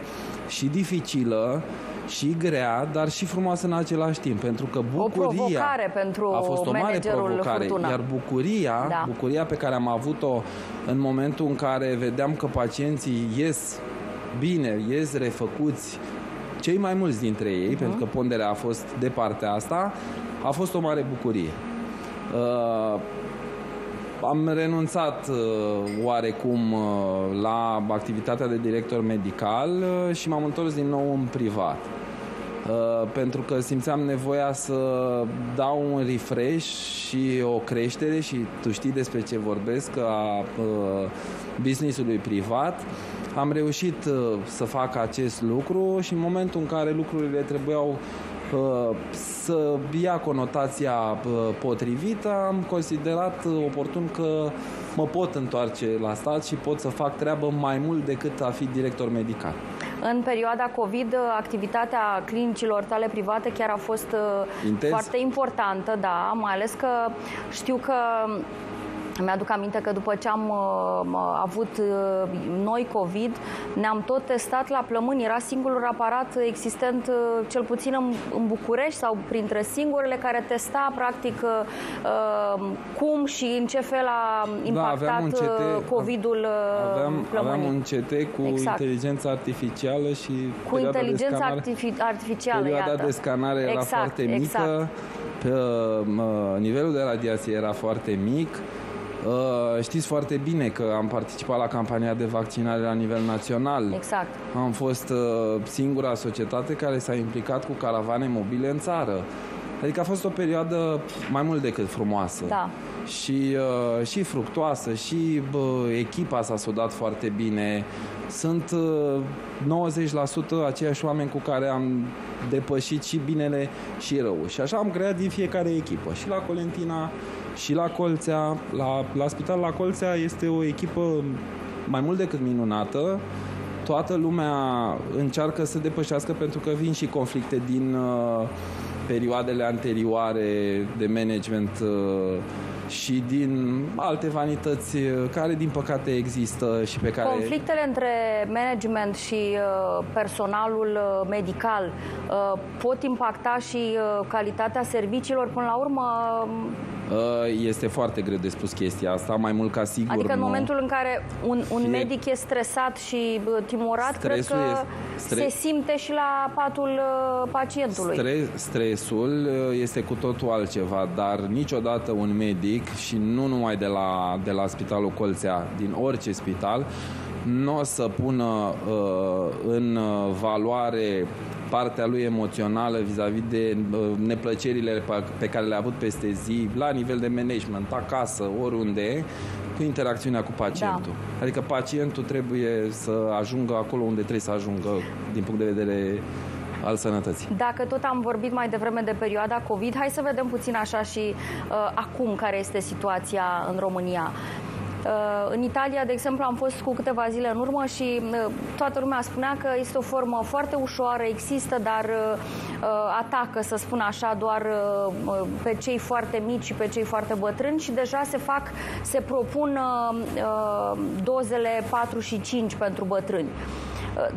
și dificilă și grea, dar și frumoasă în același timp, pentru că bucuria pentru a fost o mare provocare, Furtuna. Iar bucuria, da. bucuria pe care am avut-o în momentul în care vedeam că pacienții ies bine, ies refăcuți, cei mai mulți dintre ei, uh-huh. pentru că ponderea a fost de partea asta, a fost o mare bucurie. Uh, am renunțat uh, oarecum uh, la activitatea de director medical uh, și m-am întors din nou în privat, uh, pentru că simțeam nevoia să dau un refresh și o creștere, și tu știi despre ce vorbesc, a uh, business-ului privat. Am reușit uh, să fac acest lucru și în momentul în care lucrurile trebuiau să ia conotația potrivită, am considerat oportun că mă pot întoarce la stat și pot să fac treabă mai mult decât a fi director medical. În perioada COVID, activitatea clinicilor tale private chiar a fost Intens. foarte importantă, da, mai ales că știu că mi-aduc aminte că după ce am uh, avut uh, noi COVID, ne-am tot testat la plămâni. Era singurul aparat existent, uh, cel puțin în, în București, sau printre singurele, care testa practic uh, cum și în ce fel a impactat da, COVID-ul aveam, aveam un C T cu exact. inteligența artificială și cu perioada inteligența de scanare, artific artificială, perioada iată. de scanare era exact, foarte mică, exact. pe, uh, nivelul de radiație era foarte mic. Uh, știți foarte bine că am participat la campania de vaccinare la nivel național. Exact. Am fost uh, singura societate care s-a implicat cu caravane mobile în țară. Adică a fost o perioadă mai mult decât frumoasă. Da. Și, uh, și fructoasă, și uh, echipa s-a sodat foarte bine. Sunt uh, nouăzeci la sută aceiași oameni cu care am depășit și binele și rău. Și așa am creat din fiecare echipă. Și la Colentina, și la Colțea, la, la spital la Colțea este o echipă mai mult decât minunată. Toată lumea încearcă să depășească, pentru că vin și conflicte din, perioadele anterioare de management și din alte vanități care, din păcate, există și pe care... Conflictele între management și personalul medical pot impacta și calitatea serviciilor până la urmă? Este foarte greu de spus chestia asta, mai mult ca sigur. Adică în momentul în care un, un medic e stresat și timorat, cred că se simte și la patul pacientului. Stre stresul este cu totul altceva, dar niciodată un medic, și nu numai de la, de la Spitalul Colțea, din orice spital, nu o să pună uh, în valoare partea lui emoțională vis-a-vis de neplăcerile pe care le-a avut peste zi, la nivel de management, acasă, oriunde, cu interacțiunea cu pacientul. Da. Adică pacientul trebuie să ajungă acolo unde trebuie să ajungă din punct de vedere al sănătății. Dacă tot am vorbit mai devreme de perioada COVID, hai să vedem puțin așa și uh, acum care este situația în România. În Italia, de exemplu, am fost cu câteva zile în urmă și toată lumea spunea că este o formă foarte ușoară, există, dar atacă, să spun așa, doar pe cei foarte mici și pe cei foarte bătrâni și deja se fac, se propun dozele patru și cinci pentru bătrâni.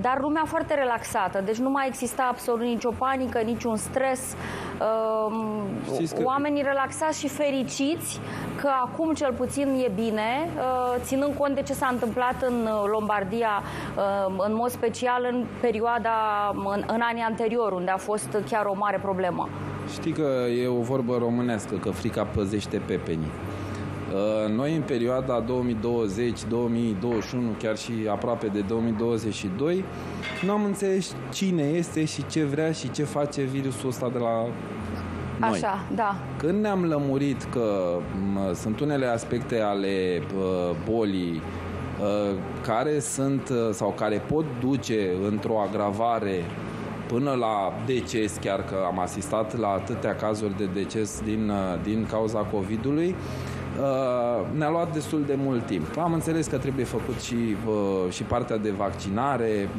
Dar lumea foarte relaxată, deci nu mai exista absolut nicio panică, niciun stres. Oamenii relaxați și fericiți că acum cel puțin e bine, ținând cont de ce s-a întâmplat în Lombardia, în mod special în perioada, în, în anii anteriori, unde a fost chiar o mare problemă. Știi că e o vorbă românească, că frica păzește pepenii. Noi în perioada două mii douăzeci două mii douăzeci și unu, chiar și aproape de două mii douăzeci și doi, nu am înțeles cine este și ce vrea și ce face virusul ăsta de la noi. Așa, da. Când ne-am lămurit că sunt unele aspecte ale bolii care sunt sau care pot duce într-o agravare până la deces, chiar că am asistat la atâtea cazuri de deces din, din cauza COVID-ului, ne-a luat destul de mult timp. Am înțeles că trebuie făcut și, și partea de vaccinare.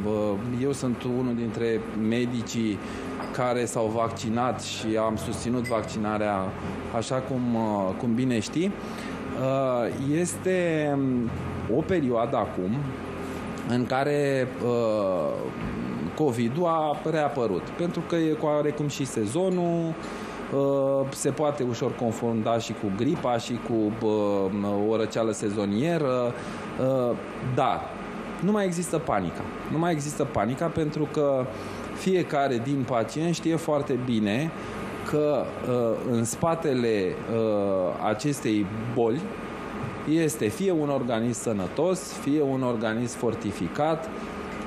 Eu sunt unul dintre medicii care s-au vaccinat și am susținut vaccinarea, așa cum, cum bine știi. Este o perioadă acum în care COVID-ul a reapărut, pentru că e oarecum și sezonul, se poate ușor confunda și cu gripa și cu o răceală sezonieră, dar nu mai există panica. Nu mai există panica pentru că fiecare din pacienți știe foarte bine că în spatele acestei boli este fie un organism sănătos, fie un organism fortificat,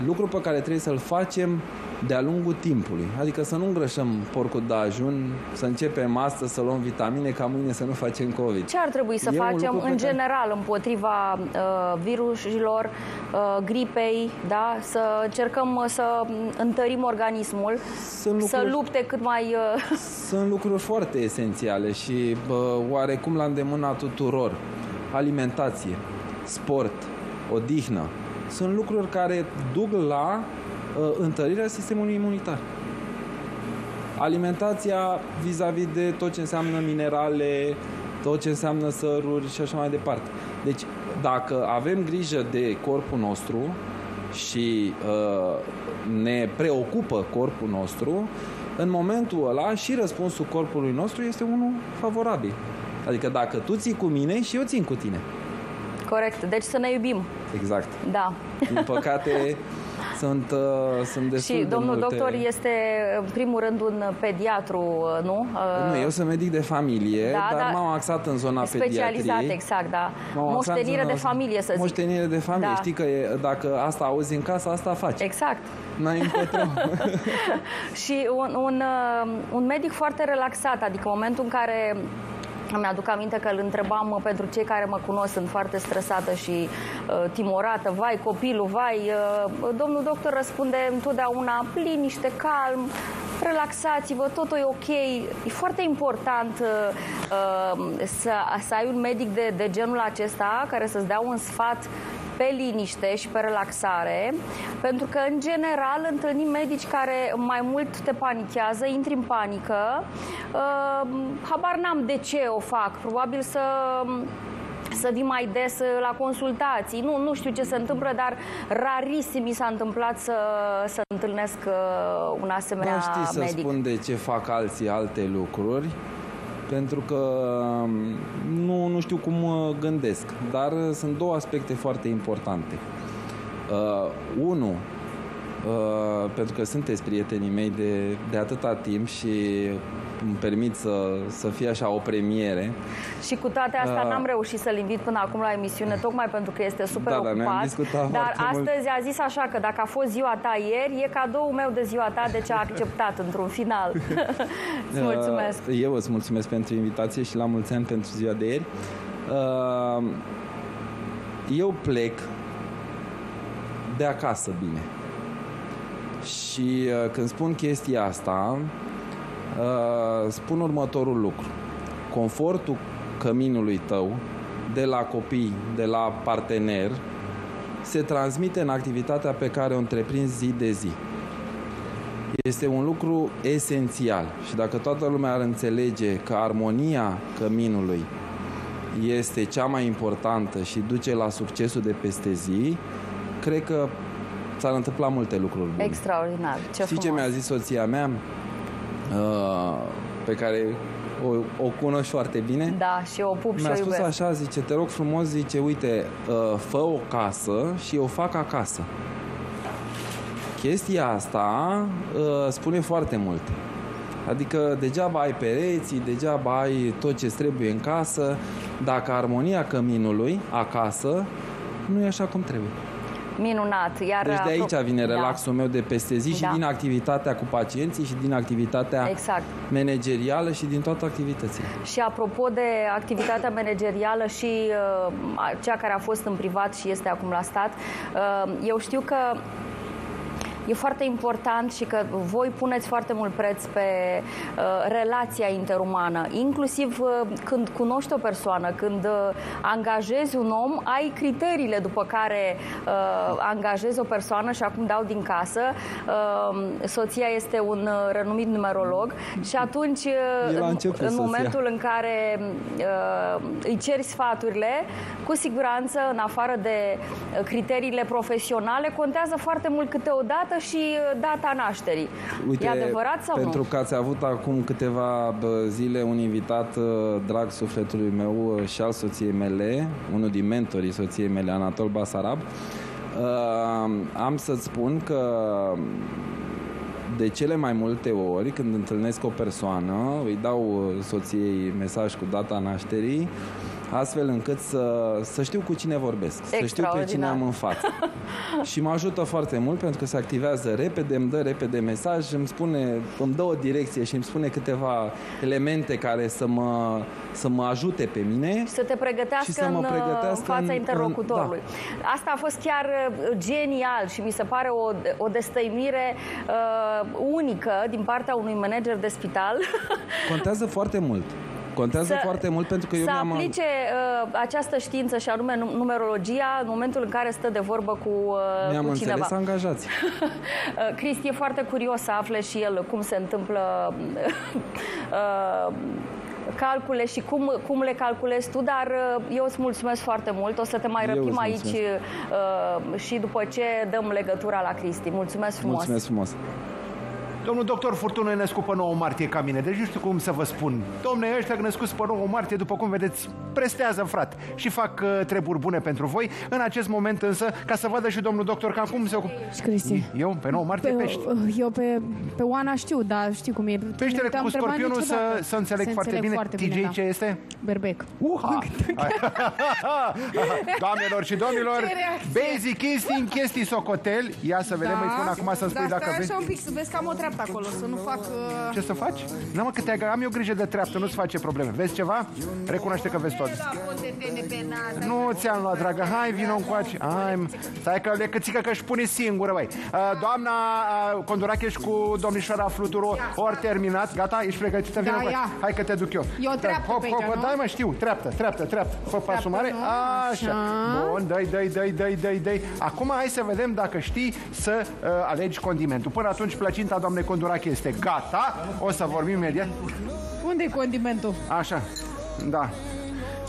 lucru pe care trebuie să-l facem de-a lungul timpului. Adică să nu îngrășăm porcul de ajun, să începem astăzi să luăm vitamine ca mâine să nu facem COVID. Ce ar trebui să e facem în general împotriva uh, virusilor, uh, gripei, da? Să încercăm să întărim organismul, sunt lucruri, să lupte cât mai... Uh... Sunt lucruri foarte esențiale și uh, oarecum la îndemâna tuturor. Alimentație, sport, odihnă. Sunt lucruri care duc la întărirea sistemului imunitar. Alimentația vis-a-vis de tot ce înseamnă minerale, tot ce înseamnă săruri și așa mai departe. Deci, dacă avem grijă de corpul nostru și uh, ne preocupă corpul nostru, în momentul ăla și răspunsul corpului nostru este unul favorabil. Adică dacă tu ții cu mine și eu țin cu tine. Corect. Deci să ne iubim. Exact. Da. Din păcate... Sunt, uh, sunt destul de multe. Și domnul doctor este, în primul rând, un pediatru, nu? Uh, nu, eu sunt medic de familie, da, dar da, m-am axat în zona pediatriei. Specializat, exact, da. Moștenire de familie, să zic. Moștenire de familie, da. Știi că e, dacă asta auzi în casă, asta faci. Exact. N-ai încotro. Și un, un, un medic foarte relaxat, adică momentul în care... Îmi aduc aminte că îl întrebam, pentru cei care mă cunosc, sunt foarte stresată și uh, timorată, vai copilul, vai, uh, domnul doctor răspunde întotdeauna, liniște, calm, relaxați-vă, totul e ok. E foarte important uh, să, să ai un medic de, de genul acesta care să-ți dea un sfat pe liniște și pe relaxare, pentru că, în general, întâlnim medici care mai mult te panichează, intri în panică, uh, habar n-am de ce o fac, probabil să... să vii mai des la consultații. Nu, nu știu ce se întâmplă, dar rarisim mi s-a întâmplat să, să întâlnesc un asemenea medic. Nu știu să spun de ce fac alții alte lucruri, pentru că nu, nu știu cum gândesc. Dar sunt două aspecte foarte importante. Uh, unu, uh, pentru că sunteți prietenii mei de, de atâta timp și... îmi permit să, să fie așa o premiere. Și cu toate astea uh, n-am reușit să-l invit până acum la emisiune, tocmai pentru că este super da, ocupat. Dar, dar astăzi mult. A zis așa că dacă a fost ziua ta ieri, e cadoul meu de ziua ta, deci a acceptat într-un final. Îți mulțumesc. Uh, eu îți mulțumesc pentru invitație și la mulți ani pentru ziua de ieri. Uh, eu plec de acasă bine. Și uh, când spun chestia asta... Uh, spun următorul lucru. Confortul căminului tău, de la copii, de la partener, se transmite în activitatea pe care o întreprinzi zi de zi. Este un lucru esențial. Și dacă toată lumea ar înțelege că armonia căminului este cea mai importantă și duce la succesul de peste zi, cred că s-ar întâmpla multe lucruri bune. Extraordinar. Ce Știi frumos. ce mi-a zis soția mea? Pe care o, o cunoști foarte bine. Da, și o pup și o iubesc. Mi-a spus așa, zice, te rog frumos, zice, uite, fă o casă și eu fac acasă. Chestia asta spune foarte mult. Adică degeaba ai pereții, degeaba ai tot ce trebuie în casă, dacă armonia căminului acasă nu e așa cum trebuie. Minunat. Iar deci de aici vine relaxul da. meu de peste zi și da. din activitatea cu pacienții și din activitatea exact. managerială și din toată activitățile. Și apropo de activitatea managerială și uh, cea care a fost în privat și este acum la stat, uh, eu știu că e foarte important și că voi puneți foarte mult preț pe uh, relația interumană. Inclusiv uh, când cunoști o persoană, când uh, angajezi un om, ai criteriile după care uh, angajezi o persoană și acum dau din casă. Uh, soția este un uh, renumit numerolog și atunci uh, în, în momentul în care uh, îi ceri sfaturile, cu siguranță, în afară de criteriile profesionale, contează foarte mult câteodată și data nașterii. Uite, e adevărat sau pentru nu? Pentru că ați avut acum câteva zile un invitat drag sufletului meu și al soției mele, unul din mentorii soției mele, Anatol Basarab, am să-ți spun că de cele mai multe ori când întâlnesc o persoană, îi dau soției mesaj cu data nașterii, astfel încât să, să știu cu cine vorbesc, să știu pe cine am în față. Și mă ajută foarte mult pentru că se activează repede, îmi dă repede mesaj, îmi spune, îmi dă o direcție și îmi spune câteva elemente care să mă, să mă ajute pe mine. Să te pregătească, și să mă pregătească în fața interlocutorului. În, da. Asta a fost chiar genial și mi se pare o, o destăinuire uh, unică din partea unui manager de spital. Contează foarte mult. Contează să, foarte mult pentru că eu mi-am... Să aplice uh, această știință și anume numerologia în momentul în care stă de vorbă cu, uh, cu cineva. Mi-am înțeles angajați. uh, Cristi e foarte curios să afle și el cum se întâmplă... uh, calcule și cum, cum le calculezi tu, dar eu îți mulțumesc foarte mult. O să te mai răpim aici uh, și după ce dăm legătura la Cristi. Mulțumesc frumos! Mulțumesc frumos! Domnul doctor Furtuna e născut pe nouă martie ca mine, deci nu știu cum să vă spun. Domne, ăștia născuți pe nouă martie, după cum vedeți, prestează, frate, și fac uh, treburi bune pentru voi. În acest moment însă, ca să vadă și domnul doctor cam cum se ocupă... Cristi. Eu pe nouă martie pe, pești. Eu pe, pe Oana știu, dar știu cum e. Peștele cu scorpionul să, să înțeleg, se foarte bine. Foarte bine, T J da. ce este? Berbec. Uha! Doamnelor și domnilor, basic instinct, chestii socotel. Ia să vedem, da. îi pun acum să-mi spui dacă vezi. treaptă acolo, să nu fac... Uh... Ce să faci? Nu, mă, că te am eu grijă de treaptă, nu-ți face probleme. Vezi ceva? Recunoaște că vezi tot. Nu ți-am luat, dragă, hai, vino încoace. Stai că le cățică că își pune singură, băi. Doamna Condurache și cu domnișoara Fluturu, ori terminat, gata? Ești pregătită? Vino încoace. Hai că te duc eu. Eu treaptă, hop, hop, dai, mă, știu, treaptă, treaptă, treaptă. Fă pasul mare, așa. Bun, dai, dai, dai, dai, dai, dai. Acum hai să vedem dacă știi să alegi condimentul. Până atunci, placinta doamnei Condurache este gata. O să vorbim imediat. Unde-i condimentul? Așa, da.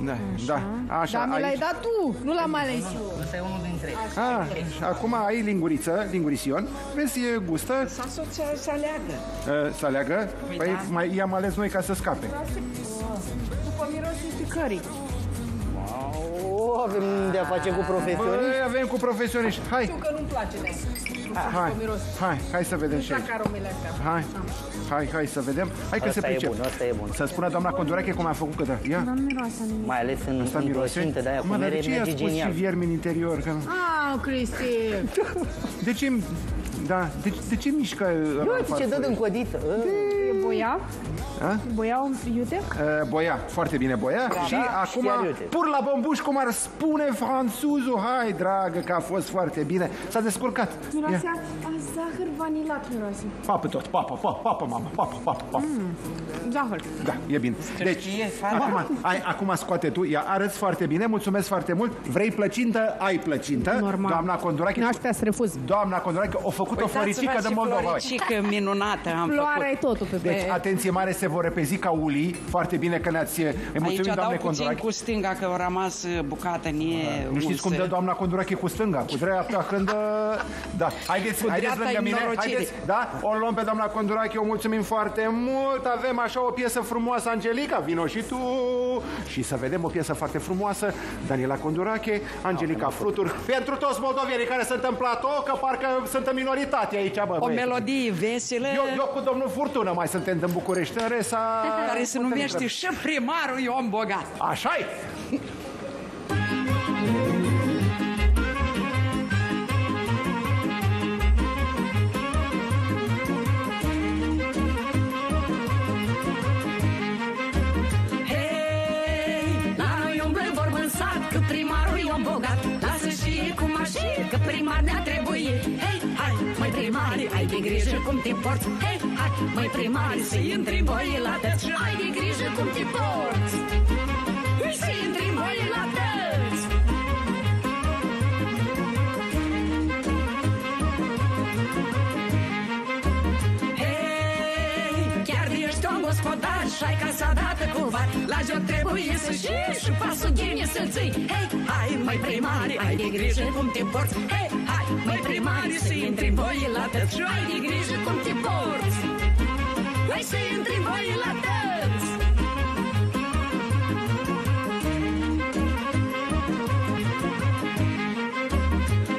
Da, da, așa. Dar mi l-ai dat tu, nu l-am ales eu. Ăsta e unul dintre ei. Acum ai linguriță, lingurision. Vezi, e gustă. Să aleagă. Să aleagă? Păi i-am ales noi ca să scape. După mirosul sticării. Avem de-a face cu profesioniști? Băi, avem cu profesioniști. Hai. Știu că nu-mi place de hai, hai, hai să vedem și aici. Hai, hai, hai să vedem. Hai că se pricep. Asta e bun, să spună doamna Condurache cum a făcut câte. Ia. Nu miroase nimic. Mai ales în plăcintă de aia cu mere, merge genial. Mă, de ce i-a spus și viermi în interior? Aaa, Cristi! De ce... Da, de ce mișcă... Eu ce dă din codiță. E boia. A? Boia un iute? Uh, boia, foarte bine boia. Da, și da, acum, pur la bămbuș, cum ar spune franțuzul. Hai, dragă, că a fost foarte bine. S-a descurcat. Miroase a zahăr vanilat, miroase. Papă tot, papă, papă, papă, mamă, papă, papă, papă. Mm, zahăr. Da, e bine. Deci, acum, ai, acum scoate tu, ia, arăți foarte bine, mulțumesc foarte mult. Vrei plăcintă, ai plăcintă. Normal. Doamna Condurache. Nu aștept să refuz. Doamna Condurache, o făcut o floricică de Moldova. Floricică minunată am făcut. Floarea e totul pe. Deci, atenție mare, se vor repezi ca ulii. Foarte bine că ne-ați... Aici dau puțin cu stânga, că au rămas bucată în e. Nu știți cum dă doamna Condurache cu stânga, cu dreapta când... Da, haideți lângă mine, haideți, da? O luăm pe doamna Condurache, o mulțumim foarte mult. Avem așa o piesă frumoasă, Angelica, vino și tu! Și să vedem o piesă foarte frumoasă, Daniela Condurache, Angelica Flutur. Pentru toți moldovenii care sunt în platou, că parcă sunt în minoritate aici, bă. O melodie veselă. Eu cu domnul Furtună mai suntem în București. Care se numește și primarul Ion Bogat. Așa-i! Hei, la noi umblă vorbă în sat, că primarul Ion Bogat. Lasă și cu mașini, că primar ne-a trebuit. Hei, hai, mai primari, ai de grijă cum te porți. Hei, hai, mai primari, să intri în boii la tăți. Ai de grijă cum te porți, să intri în boii la tăți. Hei, chiar de ești un gospodar și ai casa dată cumva. La joc trebuie să știi și pasul ghine să-l ții. Hei, hai, mai primari, ai de grijă cum te porți. Hei, hai, mai primari, să intri în boii la tăți. Ai de grijă cum te porți. Hai să intri voi la tăți!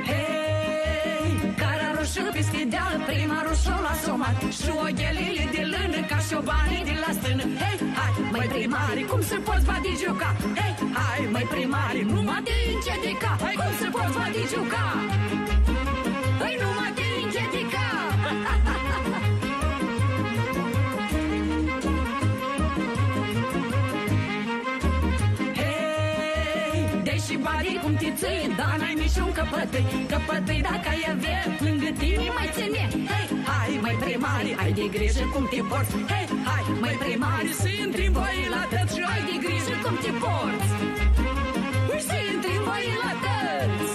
Hei, cara roșu peste deal, primarul și-o la somat. Și oghelile de lână, ca și-o banii de la stână. Hei, hai, mai primari, cum se poți va dijuca? Hei, hai, mai primari, numai te încedica. Hai, cum se poți va dijuca? Hai, numai te încedica! Banii cum te ții, dar n-ai niciun căpătâi. Căpătâi dacă ai avea, lângă tine mai ține. Hei, hai, mai primari, ai de grijă cum te porți. Hei, hai, mai primari, să intri în boii la tăți. Și ai de grijă cum te porți, să intri în boii la tăți.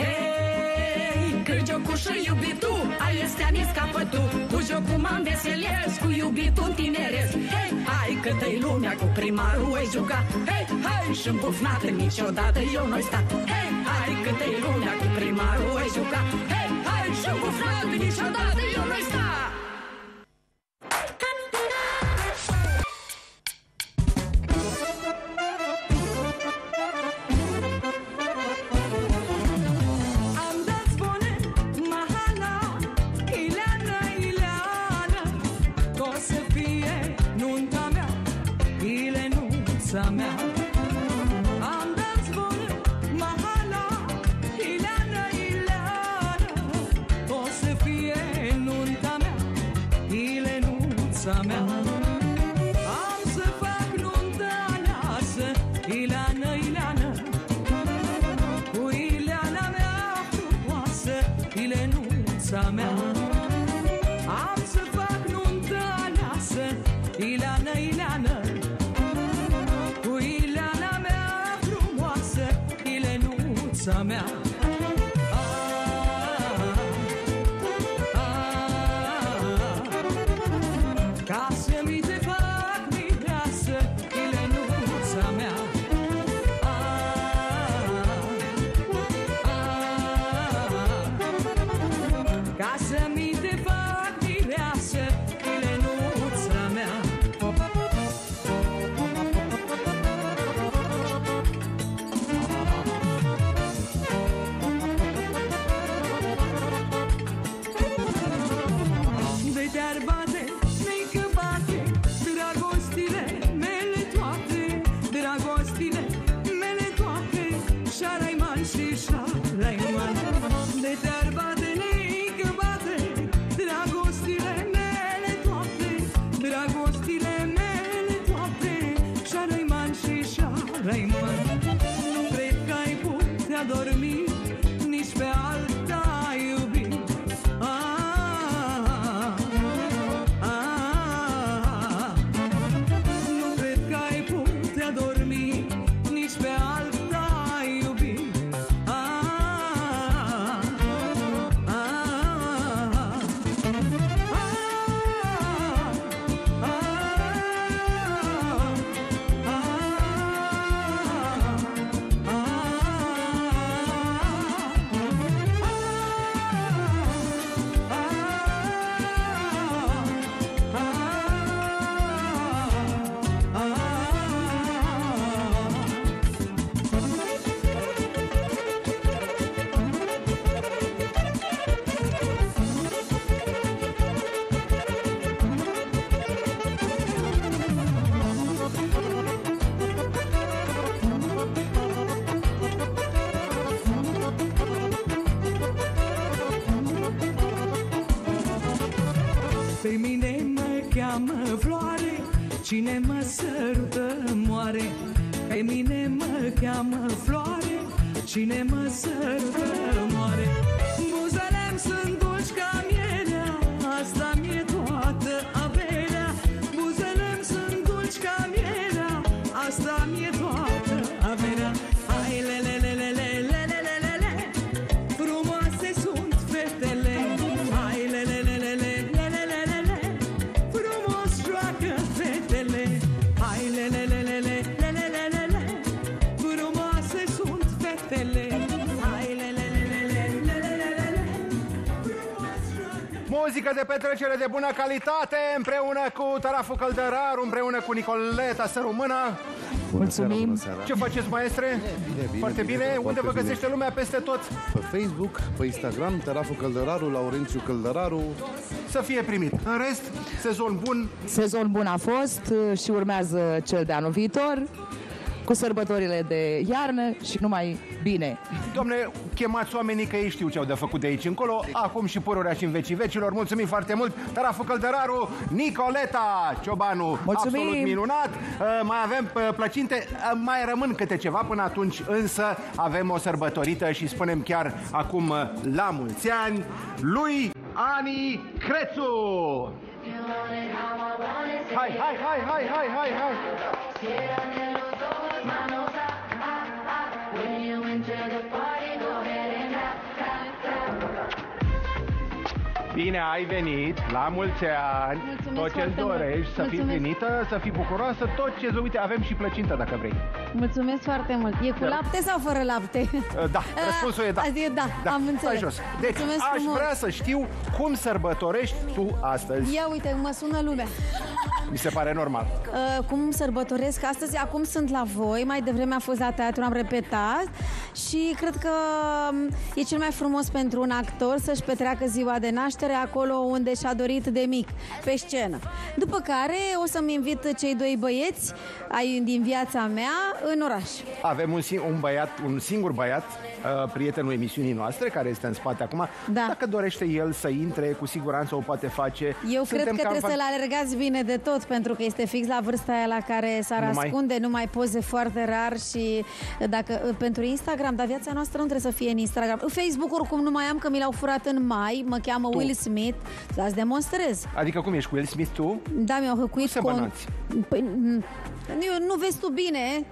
Hei, când jocul și iubitul, ai ăstea ne scapă tu. Cu jocul m-am veselesc, cu iubitul-mi tineresc. Hei, hai, că dă-i lumea, cu primarul ai juca. Hei, hai, și-n bufnată, niciodată eu n-o sta. Hei, hai, că dă-i lumea, cu primarul ai juca. Hei, hai, și-n bufnată, niciodată eu n-o sta. Mea. Am dat zvonul, m-a viața mea. Am să fac nuntă aleasă, Ileana, Ileana, cu Ileana mea frumoasă, Ilenuța mea. Am să fac nuntă aleasă, Ileana, Ileana, cu Ileana mea frumoasă, Ilenuța mea. Cine mă sărută moare, pe mine mă cheamă floare, cine mă sărută moare. Buzele-mi sunt dulci ca mierea, asta mi-e toată averea. Buzele-mi sunt dulci ca mierea, asta mi-e toată averea. Ai lelelelelelelelelele, frumoase sunt fetele. Ai lelelelelelelelele, frumos joacă fetele. Muzică de petrecere de bună calitate, împreună cu Taraful Căldăraru, împreună cu Nicoleta Sărumână. Mulțumim! Ce faceți, maestre? Foarte bine? Unde vă găsește lumea peste tot? Pe Facebook, pe Instagram, Taraful Căldăraru, Laurențiu Căldăraru. Să fie primit. În rest, sezon bun. Sezon bun a fost și urmează cel de anul viitor, cu sărbătorile de iarnă și numai bine. Dom'le, chemați oamenii că ei știu ce au de făcut de aici încolo, acum și pururea și în vecii vecilor. Mulțumim foarte mult, Taraful Căldăraru, Nicoleta Ciobanu. Mulțumim. Absolut minunat. Mai avem plăcinte, mai rămân câte ceva până atunci, însă avem o sărbătorită și spunem chiar acum la mulți ani lui Ani Crețu. Hai, hai, hai, hai, hai, hai, hai. Bine ai venit, la mulți ani. Mulțumesc. Tot ce-ți dorești, să fii plinită, să fii bucuroasă, tot ce-ți... Uite, avem și plăcintă dacă vrei. Mulțumesc foarte mult. E cu lapte sau fără lapte? Da, răspunsul e da. Azi e da, da, am înțeles. Stai jos. Deci, mulțumesc aș frumos. Vrea să știu cum sărbătorești tu astăzi. Ia uite, mă sună lumea. Mi se pare normal. Uh, cum sărbătoresc astăzi? Acum sunt la voi, mai devreme a fost la teatru, am repetat și cred că e cel mai frumos pentru un actor să-și petreacă ziua de naștere acolo unde și-a dorit de mic, pe scenă. După care o să-mi invit cei doi băieți ai din viața mea în oraș. Avem un, un, băiat, un singur băiat, uh, prietenul emisiunii noastre, care este în spate acum. Da. Dacă dorește el să intre, cu siguranță o poate face. Eu Suntem cred că trebuie să-l alergați bine de tot, pentru că este fix la vârsta aia la care s-ar ascunde, numai poze foarte rar și dacă, pentru Instagram, dar viața noastră nu trebuie să fie în Instagram. Facebook oricum nu mai am, că mi l-au furat în mai, mă cheamă tu. Will Smith, să-ți demonstrez. Adică cum ești cu Will Smith tu? Da, mi-au hăcuit cont. Păi, nu, nu vezi tu bine.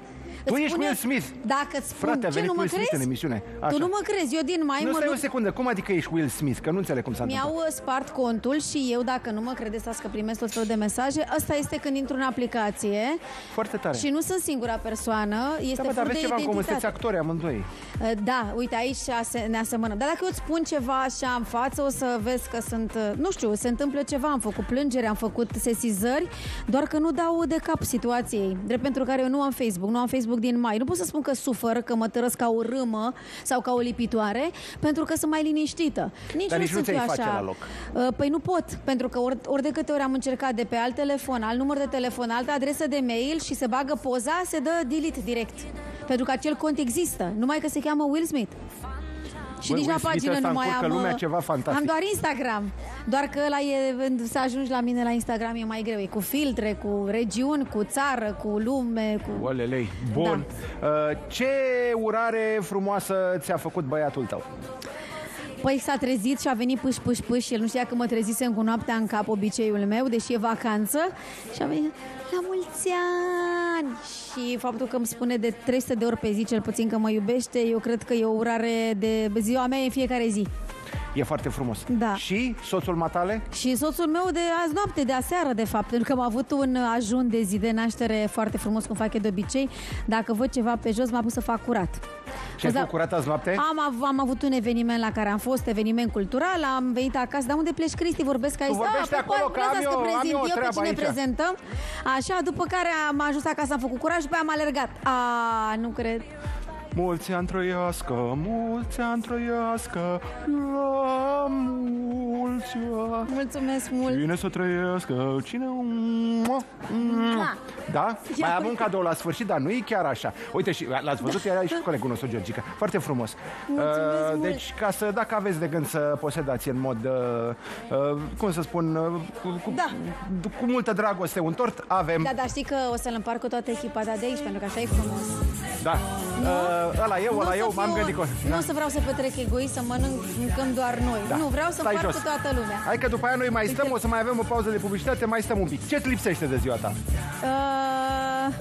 Tu ești Will Smith. Dacă îți spun, frate, ce, nu mă crezi? Tu nu mă crezi, eu din mai... Nu, stai o secundă, cum adică ești Will Smith? Că nu înțeleg cum s-a întâmplat. Mi-au spart contul și eu, dacă nu mă credeți, stați că primesc tot felul de mesaje. Asta este când intru în aplicație. Foarte tare. Și nu sunt singura persoană, este furt de identitate. Dar aveți ceva în comun, sunteți actori amândoi. Da, uite, aici ne asemănăm. Dar dacă eu îți spun ceva așa în față, o să vezi că sunt... Nu știu, se întâmplă ceva, am făcut plângere, am făcut sesizări, doar că nu dau de cap situației. Drept pentru care eu nu am Facebook, nu am Facebook din mai. Nu pot să spun că sufăr, că mă tărăsc ca o râmă sau ca o lipitoare, pentru că sunt mai liniștită. Nici Dar nu sunt eu așa. Păi nu pot, pentru că ori, ori de câte ori am încercat de pe alt telefon, alt număr de telefon, altă adresă de mail și se bagă poza, se dă delete direct. Pentru că acel cont există, numai că se cheamă Will Smith. Și Băi, nici la pagină nu mai am... Lumea ceva fantastic. Am doar Instagram. Doar că ăla e, să ajungi la mine la Instagram e mai greu. E cu filtre, cu regiuni, cu țară, cu lume, cu... Olelei. Bun. Da. Uh, ce urare frumoasă ți-a făcut băiatul tău? Păi s-a trezit și a venit pâș, pâș, pâș și el nu știa că mă trezisem cu noaptea în cap, obiceiul meu, deși e vacanță. Și a venit la mulți ani. Și faptul că îmi spune de trei sute de ori pe zi, cel puțin, că mă iubește, eu cred că e o urare de ziua mea în fiecare zi. E foarte frumos. Da. Și soțul matale? Și soțul meu de azi noapte, de aseară, de fapt, pentru că am avut un ajun de zi de naștere foarte frumos, cum fac eu de obicei. Dacă văd ceva pe jos, m-a pus să fac curat. Ce ai făcut curat azi noapte? Am, am avut un eveniment la care am fost, eveniment cultural, am venit acasă. Dar unde pleci, Cristi? Vorbesc aici. Tu vorbești da, acolo, că am eu, că prezint, am eu, eu pe cine aici prezentăm. Așa, după care am ajuns acasă, am făcut curat și pe aia am alergat. A, nu cred. Mulți ani trăiască, mulți ani trăiască, la mulți ani. Mulțumesc mult. Cine să trăiască, cine... Da. Da? Mai avem un cadou la sfârșit, dar nu e chiar așa. Uite, și l-ați văzut, era și colegul nostru, Georgica. Foarte frumos. Mulțumesc uh, deci, ca să, dacă aveți de gând să posedați în mod, uh, cum să spun, uh, cu, da. cu, cu multă dragoste un tort, avem... Da, dar știi că o să-l împart cu toată echipa de aici, pentru că așa e frumos. Da. Uh, Ăla eu, ăla eu, m-am gândit. Nu o să vreau să petrec egoist, să mănâncăm doar noi. Da. Nu, vreau să împart cu toată lumea. Hai că după aia noi mai stăm, o să mai avem o pauză de publicitate, mai stăm un pic. Ce-ți lipsește de ziua ta? Uh,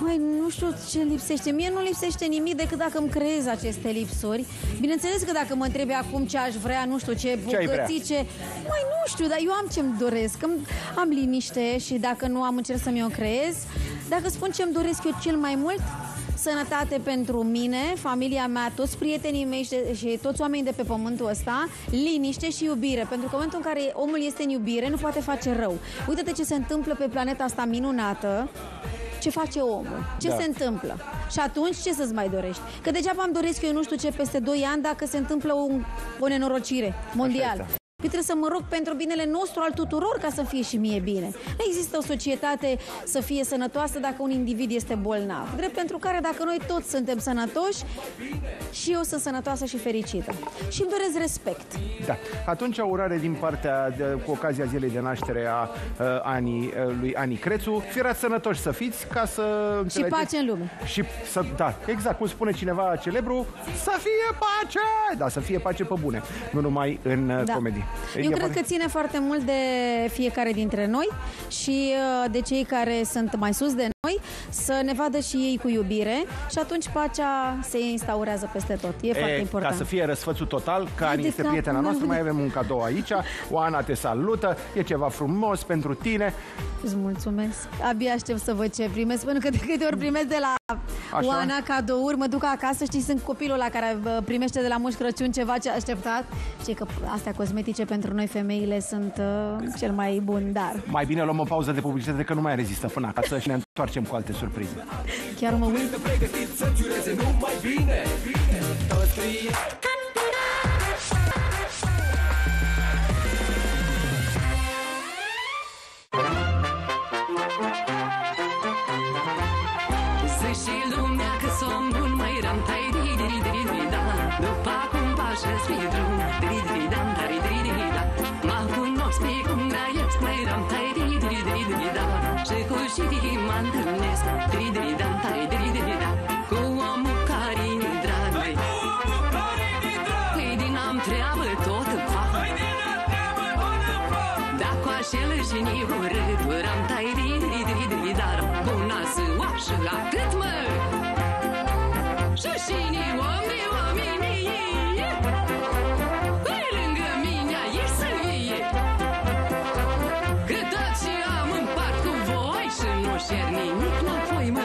mai nu știu ce lipsește. Mie nu lipsește nimic decât dacă îmi creez aceste lipsuri. Bineînțeles că dacă mă întrebi acum ce aș vrea, nu știu ce bucății, ce... Mai nu știu, dar eu am ce-mi doresc. Am liniște și dacă nu am, încerc să-mi o creez. Dacă spun ce-mi doresc eu cel mai mult... Sănătate pentru mine, familia mea, toți prietenii mei și, și toți oamenii de pe pământul ăsta, liniște și iubire. Pentru că în momentul în care omul este în iubire, nu poate face rău. Uite-te ce se întâmplă pe planeta asta minunată. Ce face omul? Ce da. se întâmplă? Și atunci ce să-ți mai dorești? Că degeaba îmi doresc eu nu știu ce peste doi ani dacă se întâmplă o, o nenorocire mondială. Eu trebuie să mă rog pentru binele nostru, al tuturor, ca să fie și mie bine. Nu există o societate să fie sănătoasă dacă un individ este bolnav. Drept pentru care, dacă noi toți suntem sănătoși, și eu sunt sănătoasă și fericită. Și îmi doresc respect. Da. Atunci, o urare din partea, de, cu ocazia zilei de naștere a uh, Ani, uh, lui Ani Crețu. Firați sănătoși să fiți, ca să... Și pace în lume. Și să, da, exact, cum spune cineva celebru, să fie pace! Da, să fie pace pe bune, nu numai în uh, da. comedie. Eu cred că ține foarte mult de fiecare dintre noi și de cei care sunt mai sus de noi, să ne vadă și ei cu iubire și atunci pacea se instaurează peste tot. E, e foarte important. Ca să fie răsfățul total, că Ani este prietena noastră, mai avem un cadou aici, Oana te salută, e ceva frumos pentru tine. Îți mulțumesc. Abia aștept să văd ce primesc, pentru că de câte ori primesc de la Așa? Oana cadouri, mă duc acasă, știi, sunt copilul la care primește de la Moș Crăciun ceva ce a așteptat. Știi că astea cosmetice pentru noi femeile sunt uh, cel mai bun dar. Mai bine luăm o pauză de publicitate, că nu mai rezistă până acasă și ne întoarcem cu alte surprize. Chiar mă uit. Și mă întâlnesc, dri-dri-da-ta, dri-dri-da, cu omul care ne drag. Păi cu omul care-i drag, păi din am treabă tot îmi fac, păi din am treabă tot îmi fac. Dar cu așelă și niu răturam, tai dri-dri-dri-dar, bună ziua și la cât mă! Și și niu om de oamenii, păi lângă mine ești să vie. Că tot ce am împart cu voi și nu-și iar nimic înapoi, mă.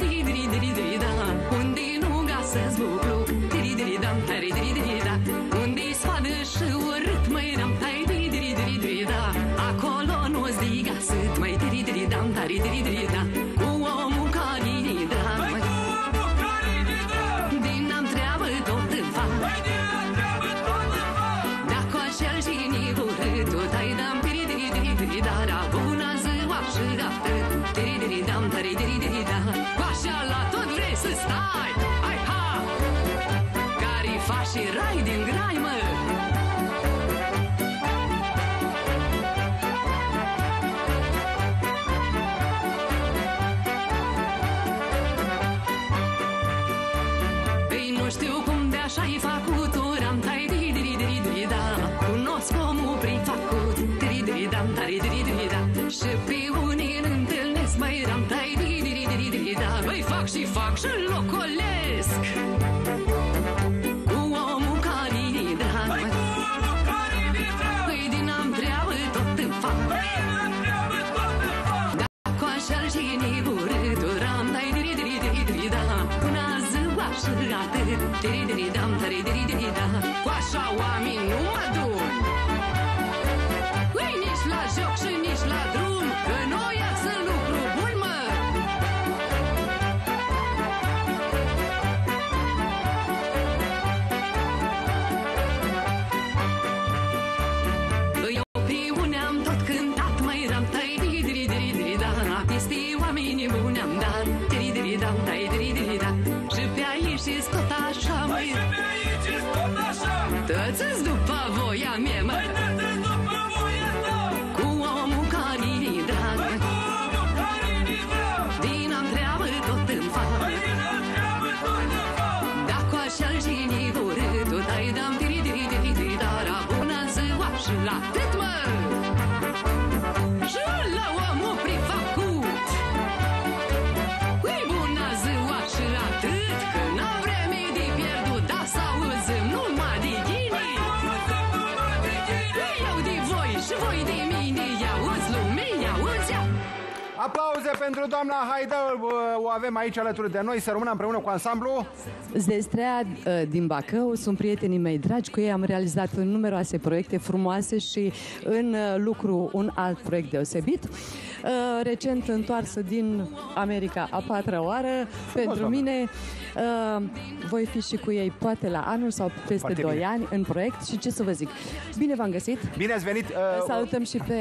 dri-dri-dri-da, unde nu găsesc lucru, dri-dri-da, dri-dri-da, unde-i spadă și urât, mai eram tai dri-dri-dri-da, acolo nu-ți diga sât, mai dri-dri-da, dri-dri-da, cu omul care-i drag, mai cu omul care-i drag, din am treabă tot îmi fac, mai din am treabă tot îmi fac. Dar cu acel genii urât, o tai dam dri-dri-dri-da, la bună ziua și la tăt, dri-dri-dam, dri-dri-da, cu așa la tot vrei să stai, hai ha, care-i faci și rai din grai, mă. Nu știu cum de așa-i făcut, uram tai dri-dri-dri-da, cunosc omul prin făcut, dri-dri-dam, dri-dri-da, și pe unii îl întâlnesc, mai eram tai dri-dri-dri-da, băi fac și fac și locolesc cu omul care-i drag, băi cu omul care-i drag, băi din am treabă tot îmi fac, băi din am treabă tot îmi fac. Dar cu așa-l genii urât, uram tai dri-dri-dri-da, până și atât, dri-dri-dam, dri-dri-da, cu așa oameni nu adun, ui, nici la joc și nici la drum, că noi ați în lucru bun, mă. Îi opriune am tot cântat, mai eram tai dri-dri-dri-da, peste oamenii buni am dat, dri-dri-dam, dri-dri-da, și pe aici îți tot așa, măi, și pe aici îți tot așa, tăți-ți după voia mie, mă, măi, tăți-ți după voia ta, cu omul care-i drag, măi, cu omul care-i drag, din am treabă tot îmi fac, măi, din am treabă tot îmi fac. Dar cu așa-l genii urât, o tai dam dri-dri-dri-dri, dar a bună ziua și la tât, mă, și la omul prefăcut, ui, bună ziua și la tât, că n-am vreme de pierdut, dar să auzim numai de ghinii. Eu de voi și voi de mine, i-auzi lumii, i-auzi-a. Aplauze pentru doamna Haidău, o avem aici alături de noi, să rămână împreună cu ansamblu Zestrea din Bacău, sunt prietenii mei dragi, cu ei am realizat numeroase proiecte frumoase și în lucru un alt proiect deosebit. Recent întoarsă din America a patra oară, pentru mine voi fi și cu ei poate la anul sau peste doi ani în proiect și ce să vă zic. Bine v-am găsit! Bine ați venit! Salutăm și pe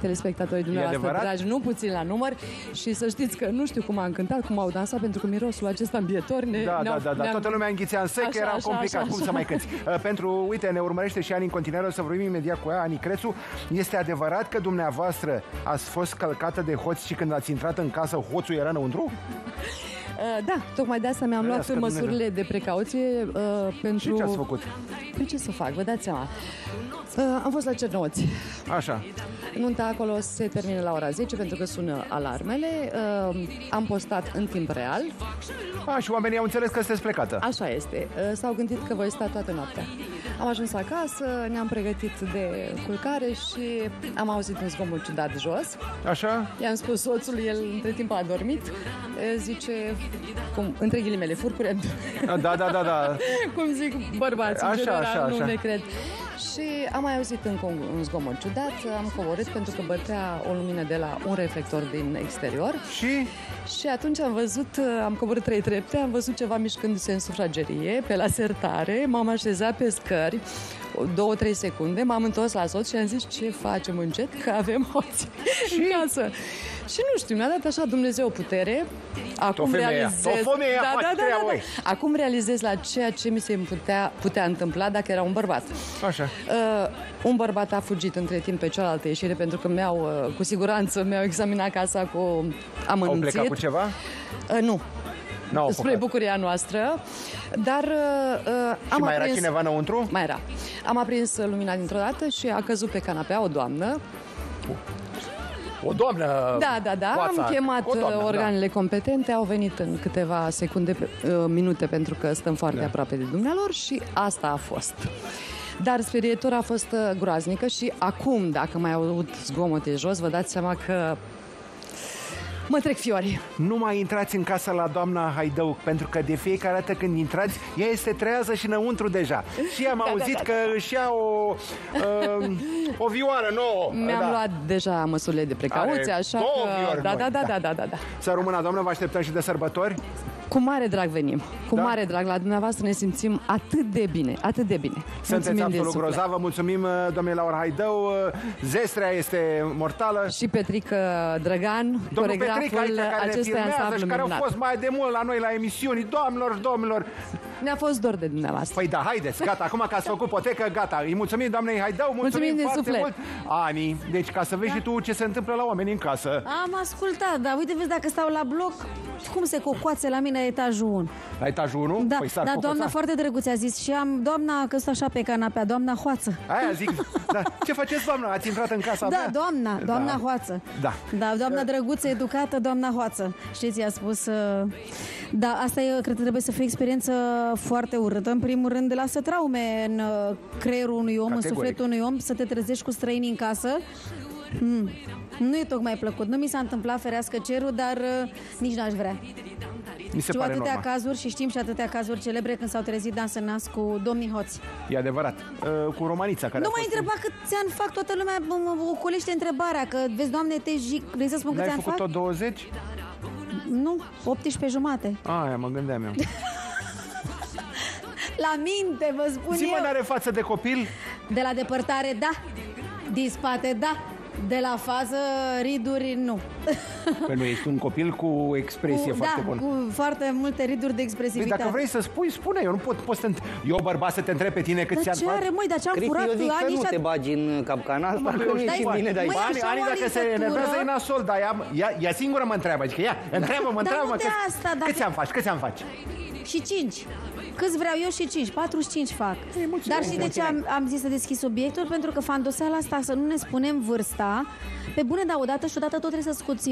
telespectatorii dumneavoastră dragi, nu puțin la număr, și să știți că nu știu cum am cântat, cum au dansat, pentru că mirosul acesta îmbietor ne... Da, da, da, da, toată lumea înghițea în sec, era complicat, cum să mai cânti. Pentru, uite, ne urmărește și Ani în continuare, o să vorbim imediat cu ea, Ani Crețu. Este adevărat că dumneavoastră ați fost călcată de hoți și când ați intrat în casă, hoțul era înăuntru? Da, tocmai de asta mi-am luat măsurile de precauție pentru... Și ce ați făcut? Păi ce să fac, vă dați seama. Am fost la Cernăuți. Așa. Nunta acolo se termină la ora zece pentru că sună alarmele. Am postat în timp real. A, și oamenii au înțeles că sunteți plecată. Așa este. S-au gândit că voi sta toată noaptea. Am ajuns acasă, ne-am pregătit de culcare și am auzit un zgomot ciudat jos. Așa? I-am spus soțul, el între timp a dormit. Zice... Cum, între ghilimele, furcure. Da, da, da, da. Cum zic bărbații, în general, așa, așa, nu ne cred. Și am mai auzit încă un zgomot ciudat, am coborât pentru că bătea o lumină de la un reflector din exterior. Și? Și atunci am văzut, am coborât trei trepte, am văzut ceva mișcându-se în sufragerie, pe la sertare, m-am așezat pe scări, două-trei secunde, m-am întors la soț și am zis ce facem încet, că avem hoți în casă. Și nu știu, mi-a dat așa Dumnezeu putere. Acum realizez, da, da, da, da, da. Acum realizez la ceea ce mi se putea, putea întâmpla dacă era un bărbat. Așa. Uh, un bărbat a fugit între timp pe cealaltă ieșire, pentru că mi-au, uh, cu siguranță, mi-au examinat casa cu amănunțit. Au plecat cu ceva? Uh, nu. Spre bucuria noastră. Dar uh, am mai aprins... era cineva înăuntru? Mai era. Am aprins lumina dintr-o dată și a căzut pe canapea o doamnă. O doamnă. Da, da, da. Coața. Am chemat doamnă, organele da. competente. Au venit în câteva secunde, uh, minute, pentru că stăm foarte da. aproape de dumnealor. Și asta a fost. Dar sperietura a fost uh, groaznică. Și acum, dacă mai aud zgomote jos, vă dați seama că mă trec fiori. Nu mai intrați în casa la doamna Haidău, pentru că de fiecare dată când intrați, ea este trează și înăuntru deja. Și am da, auzit da, da, că da. își ia o, uh, o vioară nouă. Mi-am da. luat deja măsurile de precauție, așa că... Da, da, da, da, da, da, da. Sărumână, doamnă, vă așteptăm și de sărbători? Cu mare drag venim. Cu da? mare drag. La dumneavoastră ne simțim atât de bine. Atât de bine. Sunteți absolut grozavă. Mulțumim, doamne Laura Haidău. Zestrea este mortală. Și Petrica Drăgan, coregraful acestui ansamblu care au fost mai de mult la noi la emisiuni. Doamnelor, domnilor, ne-a fost dor de dumneavoastră. Păi da, haideți, gata. Acum că ați făcut potecă, gata. Îi mulțumim doamnei Haidău. Mulțumim, mulțumim din suflet. Mult. Ani, deci ca să vezi da? și tu ce se întâmplă la oameni în casă. Am ascultat, dar uite, vezi, dacă stau la bloc, cum se cocoațe la mine la etajul unu. La etajul unu? Da, păi da, doamna foarte drăguță a zis și am doamna că stă așa pe canapea, doamna Hoață. Aia zic, da, ce faceți doamna? Ați intrat în casa da, mea? Da, doamna, doamna da. Hoață. Da. Da, doamna drăguță, educată, doamna Hoață. Știți, i-a spus... Uh... Da, asta e, cred că trebuie să fie o experiență foarte urâtă. În primul rând, lasă traume în creierul unui om, categoric, în sufletul unui om, să te trezești cu străinii în casă. Mm. Nu e tocmai plăcut. Nu mi s-a întâmplat, ferească cerul, dar uh, nici n-aș vrea. Mi se știu pare atâtea normal. cazuri și știm și atâtea cazuri celebre când s-au trezit dans în nas cu domnii hoți. E adevărat. Uh, cu romanița care nu mai întreba în... câți ani fac, toată lumea ocolește întrebarea, că vezi, doamne, te jic, vrei să spun câți ani fac? N-ai făcut tot douăzeci? Nu, optsprezece jumate. Aia mă gândeam eu. La minte, vă spun eu. Zi-mă, n-are față de copil? De la depărtare, da. Din spate, da. De la fază, riduri, nu. Păi nu, ești un copil cu expresie cu, foarte da, bună. cu foarte multe riduri de expresivitate. Păi, dacă vrei să spui, spune. Eu nu pot, pot să eu, bărbat, să te întreb pe tine câți ani fac. Dar ce are, măi, dar ce-am furat? Cred că eu zic că nu te bagi în capcana asta, că nu ești bine de aici. Ani, dacă se enervează, e nasol, dar ea singură mă întreabă. Adică ea, întreabă-mă, întreabă-mă. Câți ani faci, câți ani faci? Și cinci. Câți vreau eu și cinci, patruzeci și cinci fac. Dar și de ce am, am zis să deschid subiectul? Pentru că fandoseala asta, să nu ne spunem vârsta, pe bune, dar odată și odată tot trebuie să scuți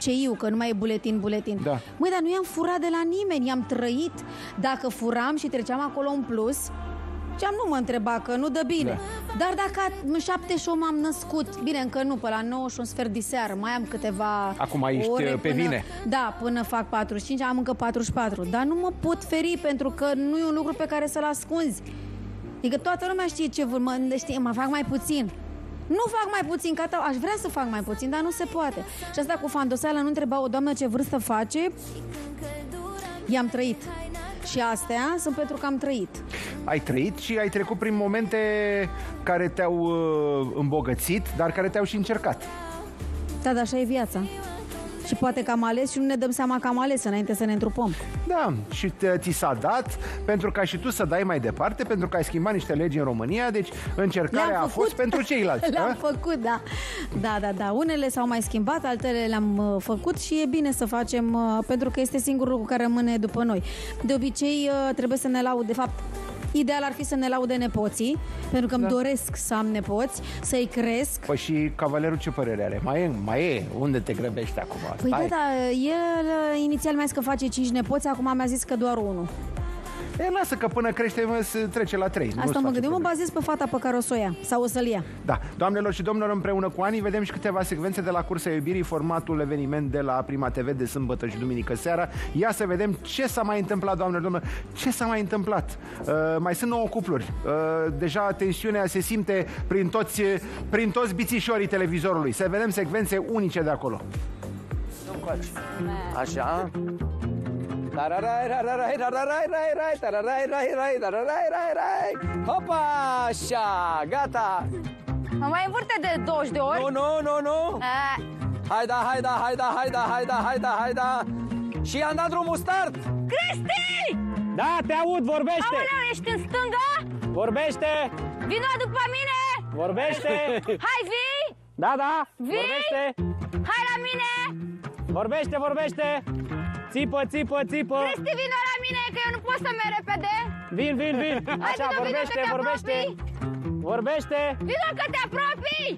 ceiu, că nu mai e buletin, buletin. Da. Măi, dar nu i-am furat de la nimeni, i-am trăit. Dacă furam și treceam acolo în plus, ceam nu mă întreba, că nu dă bine. Da. Dar dacă în șaptezeci și opt m-am născut, bine, încă nu, pe la nouă și un sfert de seară, mai am câteva Acum ești ore pe până, vine. Da, până fac patruzeci și cinci, am încă patruzeci și patru. Dar nu mă pot feri, pentru că nu e un lucru pe care să-l ascunzi. Adică toată lumea știe ce vă mă, știe, mă fac mai puțin. Nu fac mai puțin, ca tău, aș vrea să fac mai puțin, dar nu se poate. Și asta cu fandoseala, nu întreba o doamnă ce vârstă face, i-am trăit. Și astea sunt pentru că am trăit. Ai trăit și ai trecut prin momente care te-au îmbogățit, dar care te-au și încercat. Da, dar așa e viața. Și poate că am ales și nu ne dăm seama că am ales înainte să ne întrupăm. Da, și ți s-a dat pentru ca și tu să dai mai departe, pentru că ai schimbat niște legi în România, deci încercarea a fost pentru ceilalți. Le-am făcut, da. Da, da, da. Unele s-au mai schimbat, altele le-am făcut și e bine să facem, pentru că este singurul lucru care rămâne după noi. De obicei trebuie să ne laud, de fapt... Ideal ar fi să ne laude nepoții, pentru că îmi da. doresc să am nepoți, să-i cresc. Păi și cavalerul ce părere are? Mai e? Mai e? Unde te grăbești acum? Păi Hai. da, da, el inițial mi-a zis că face cinci nepoți, acum mi-a zis că doar unul. E, lasă că până crește se trece la trei. Asta mă gândim, mă bazez pe fata pe care o să o ia sau o să-l ia. Da, doamnelor și domnilor, împreună cu Ani vedem și câteva secvențe de la Cursa Iubirii, formatul eveniment de la Prima T V de sâmbătă și duminică seara. Ia să vedem ce s-a mai întâmplat, doamnelor, domnilor, ce s-a mai întâmplat. Uh, mai sunt nouă cupluri. Uh, deja tensiunea se simte prin toți, prin toți bițișorii televizorului. Să vedem secvențe unice de acolo. Așa. Tararai, tararai, tararai, tararai, tararai, tararai, tararai, tararai. Hopa, așa, gata. Mă mai învârte de douăzeci de ori. Nu, nu, nu, nu. Haida, haida, haida, haida, haida, haida, haida. Și i-am dat drumul start. Cristi! Da, te aud, vorbește. Aoleu, ești în stânga? Vorbește. Vino după mine. Vorbește. Hai, vii. Da, da. Vii. Vorbește. Hai la mine. Vorbește, vorbește. Țipă, țipă, țipă. Cristi, vino la mine, că eu nu pot să merg repede. Vin, vin, vin. Hai, așa, vino, vorbește, vino, vorbește. Vorbește. Vino că te apropii.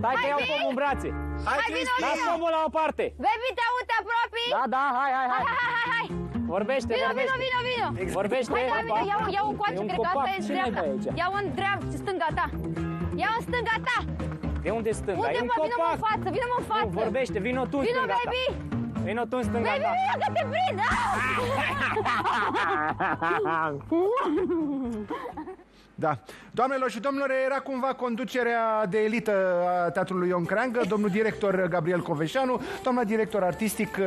Stai că iau pomul în brațe. Hai, hai vino, las pomul la o parte. Baby, te aud, te apropii. Da, da, hai, hai, hai. Hai, hai, hai, hai. Vorbește, vino, vorbește. Vino, vino, vino, vino. Vorbește. Hai, da, vino, iau, iau un coace, cred că asta e dreapta. Iau în dreapta, stânga ta. Iau în stânga ta. De unde stânga? Unde, mă, vino în față, vino în față. Vorbește, vino tu în stânga ta. Vino tu în stânga ta. Baby, vino că te prind. Da. Doamnelor și domnilor, era cumva conducerea de elită a Teatrului Ion Creangă, domnul director Gabriel Coveșanu, doamna director artistic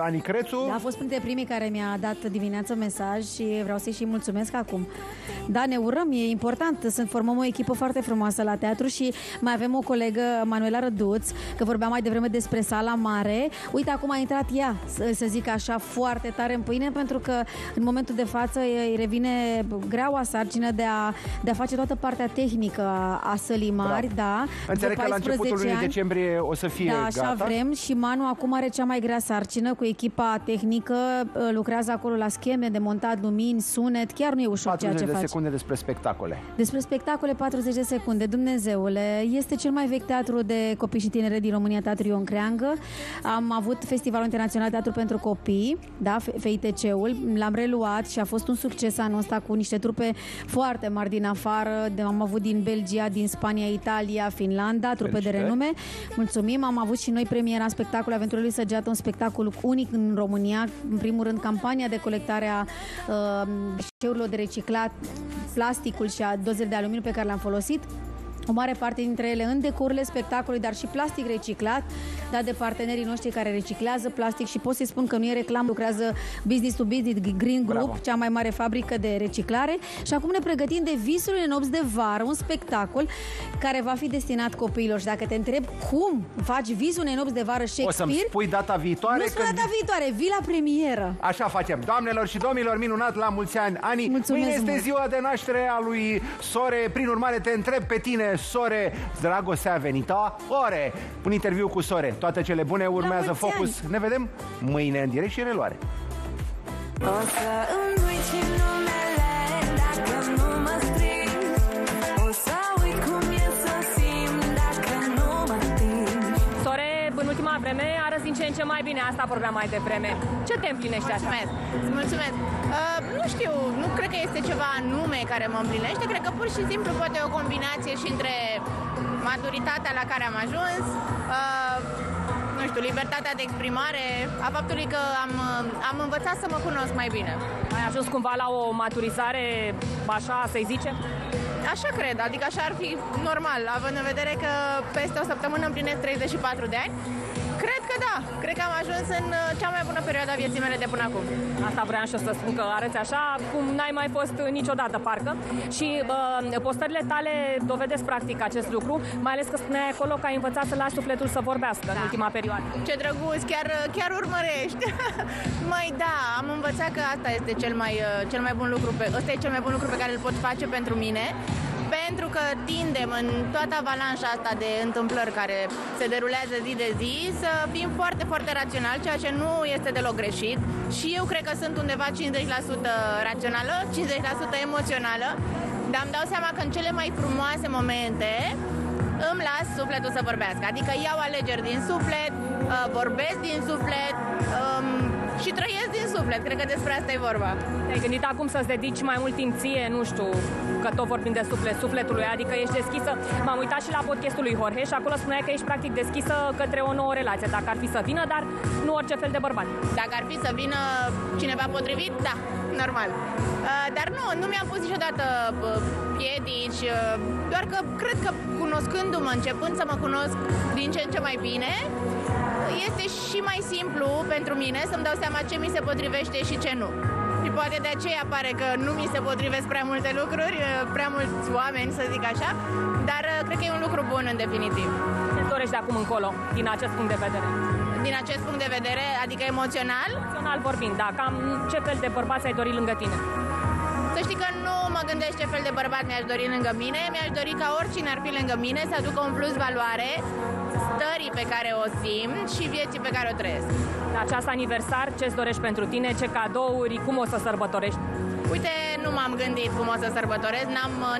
Ani Crețu. A fost printre primii care mi-a dat dimineața mesaj și vreau să-i și mulțumesc acum. Da, ne urăm, e important să formăm o echipă foarte frumoasă la teatru și mai avem o colegă, Manuela Răduț, că vorbeam mai devreme despre sala mare. Uite, acum a intrat ea, să zic așa, foarte tare în pâine, pentru că în momentul de față îi revine greaua sarcină de a de a face toată partea tehnică a sălii mari, da. Înțeleg că la începutul lunii decembrie o să fie gata. Da, așa vrem și Manu acum are cea mai grea sarcină cu echipa tehnică, lucrează acolo la scheme de montat, lumini, sunet, chiar nu e ușor ceea ce face. patruzeci de secunde despre spectacole. Despre spectacole, patruzeci de secunde, Dumnezeule, este cel mai vechi teatru de copii și tinere din România, Teatrul Ion Creangă. Am avut Festivalul Internațional Teatru pentru Copii, da, F I T C-ul, l-am reluat și a fost un succes anul ăsta cu niște trupe foarte mari din afară, de, am avut din Belgia, din Spania, Italia, Finlanda, trupe de renume. Mulțumim, am avut și noi premiera spectacolului Aventura lui Săgeată, un spectacol unic în România, în primul rând campania de colectare a uh, deșeurilor de reciclat, plasticul și a dozele de aluminiu pe care le-am folosit. O mare parte dintre ele în decurile spectacolului, dar și plastic reciclat, dat de partenerii noștri care reciclează plastic și pot să-i spun că nu e reclam, lucrează business to business, Green Group, bravo, cea mai mare fabrică de reciclare. Și acum ne pregătim de Visurile nopți de vară, un spectacol care va fi destinat copiilor. Și dacă te întreb cum faci Visurile nopți de vară Shakespeare... O să-mi spui data viitoare. Nu spui când... data viitoare, vii la premieră. Așa facem. Doamnelor și domnilor, minunat, la mulți ani, Ani. Mulțumesc. Mâine este ziua de naștere a lui Sore, prin urmare te întreb pe tine, Sore, dragostea a venit a ore. Un interviu cu Sore. Toate cele bune, urmează Focus. Ne vedem mâine în direct și în reluare. Sore, în ultima vreme, arăți din ce în ce mai bine. Asta vorbeam mai devreme. Ce te împlinește așa? Mulțumesc. Mulțumesc. Uh, nu știu, nu cred că este ceva anume care mă împlinește, cred că pur și simplu poate o combinație și între maturitatea la care am ajuns, uh, nu știu, libertatea de exprimare, a faptului că am, am învățat să mă cunosc mai bine. Ai ajuns cumva la o maturizare, așa să-i zice? Așa cred, adică așa ar fi normal, având în vedere că peste o săptămână împlinesc treizeci și patru de ani. Cred că da, cred că am ajuns în cea mai bună perioadă a vieții mele de până acum. Asta vreau și o să spun, că arăți așa cum n-ai mai fost niciodată, parcă. Și uh, postările tale dovedesc practic acest lucru, mai ales că spuneai acolo că ai învățat să lași sufletul să vorbească, da, în ultima perioadă. Ce drăguț, chiar, chiar urmărești. Mai da, am învățat că asta este cel mai, cel mai bun lucru, pe, ăsta e cel mai bun lucru pe care îl pot face pentru mine. Pentru că tindem în toată avalanșa asta de întâmplări care se derulează zi de zi să fim foarte, foarte raționali, ceea ce nu este deloc greșit. Și eu cred că sunt undeva cincizeci la sută rațională, cincizeci la sută emoțională, dar îmi dau seama că în cele mai frumoase momente îmi las sufletul să vorbească. Adică iau alegeri din suflet, vorbesc din suflet, și trăiesc din suflet, cred că despre asta e vorba. Te-ai gândit acum să-ți dedici mai mult timp ție, nu știu, că tot vorbim de suflet, sufletului, adică ești deschisă. M-am uitat și la podcastul lui Jorge și acolo spunea că ești practic deschisă către o nouă relație, dacă ar fi să vină, dar nu orice fel de bărbat. Dacă ar fi să vină cineva potrivit, da, normal. Dar nu, nu mi-am pus niciodată piedici, doar că cred că cunoscându-mă, începând să mă cunosc din ce în ce mai bine, este și mai simplu pentru mine să-mi dau seama ce mi se potrivește și ce nu. Și poate de aceea pare că nu mi se potrivesc prea multe lucruri, prea mulți oameni, să zic așa, dar cred că e un lucru bun în definitiv. Ce dorești de acum încolo, din acest punct de vedere? Din acest punct de vedere, adică emoțional? Emoțional vorbind, da. Cam ce fel de bărbat ai dori lângă tine? Să știi că nu mă gândesc ce fel de bărbat mi-aș dori lângă mine, mi-aș dori ca oricine ar fi lângă mine să aducă un plus valoare stării pe care o simt și vieții pe care o trăiesc. La această aniversar, ce-ți dorești pentru tine, ce cadouri, cum o să sărbătorești? Uite, nu m-am gândit cum o să sărbătoresc,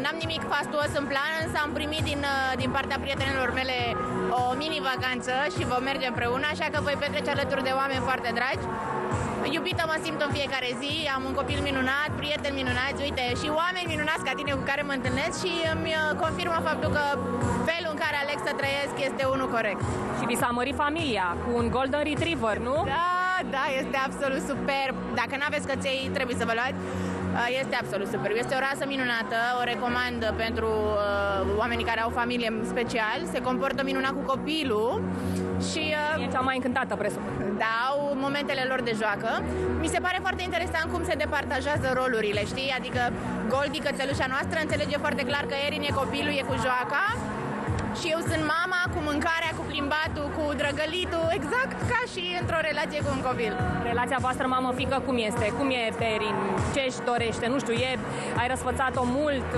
n-am nimic fastuos în plan, însă am primit din, din partea prietenilor mele o mini-vacanță și vom merge împreună, așa că voi petrece alături de oameni foarte dragi. Iubită mă simt în fiecare zi, am un copil minunat, prieteni minunați, uite, și oameni minunați ca tine cu care mă întâlnesc și îmi confirmă faptul că felul în care aleg să trăiesc este unul corect. Și vi s-a mărit familia cu un Golden Retriever, nu? Da, da, este absolut superb. Dacă n-aveți căței, trebuie să vă luați. Este absolut superb. Este o rasă minunată, o recomand pentru uh, oamenii care au familie în special. Se comportă minunat cu copilul. Și uh, e cea mai încântată, presupun. Da, au momentele lor de joacă. Mi se pare foarte interesant cum se departajează rolurile, știi? Adică Goldie, cățelușa noastră, înțelege foarte clar că Erin e copilul, e cu joaca. Și eu sunt mama, cu mâncarea, cu plimbatul, cu drăgălitul, exact ca și într-o relație cu un copil. Relația voastră mamă-fică cum este? Cum e Erin? Ce își dorește? Nu știu, e, ai răsfățat-o mult?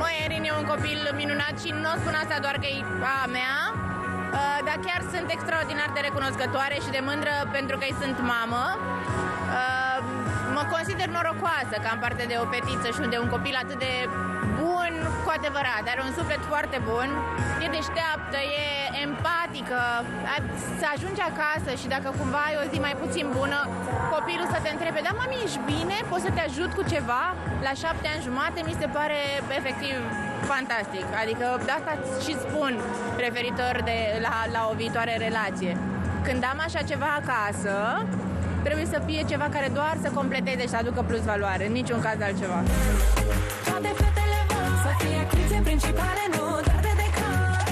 Mă, Erin e un copil minunat și nu spun asta doar că e a mea, dar chiar sunt extraordinar de recunoscătoare și de mândră pentru că îi sunt mamă. Mă consider norocoasă că am parte de o fetiță și de un copil atât de bun, cu adevărat, dar un suflet foarte bun. E deșteaptă, e empatică, să ajungi acasă și dacă cumva ai o zi mai puțin bună, copilul să te întrebe, da, mami, ești bine? Poți să te ajut cu ceva? La șapte ani jumate mi se pare efectiv fantastic. Adică de asta și spun referitor de la, la o viitoare relație. Când am așa ceva acasă, trebuie să fie ceva care doar să completeze și să aducă plus valoare, în niciun caz altceva. Toate fetele vor să fie actrițe principale, nu date de car.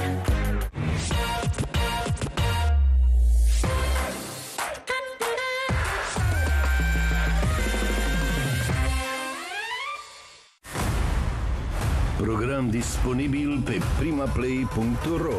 Program disponibil pe prima play punct ro.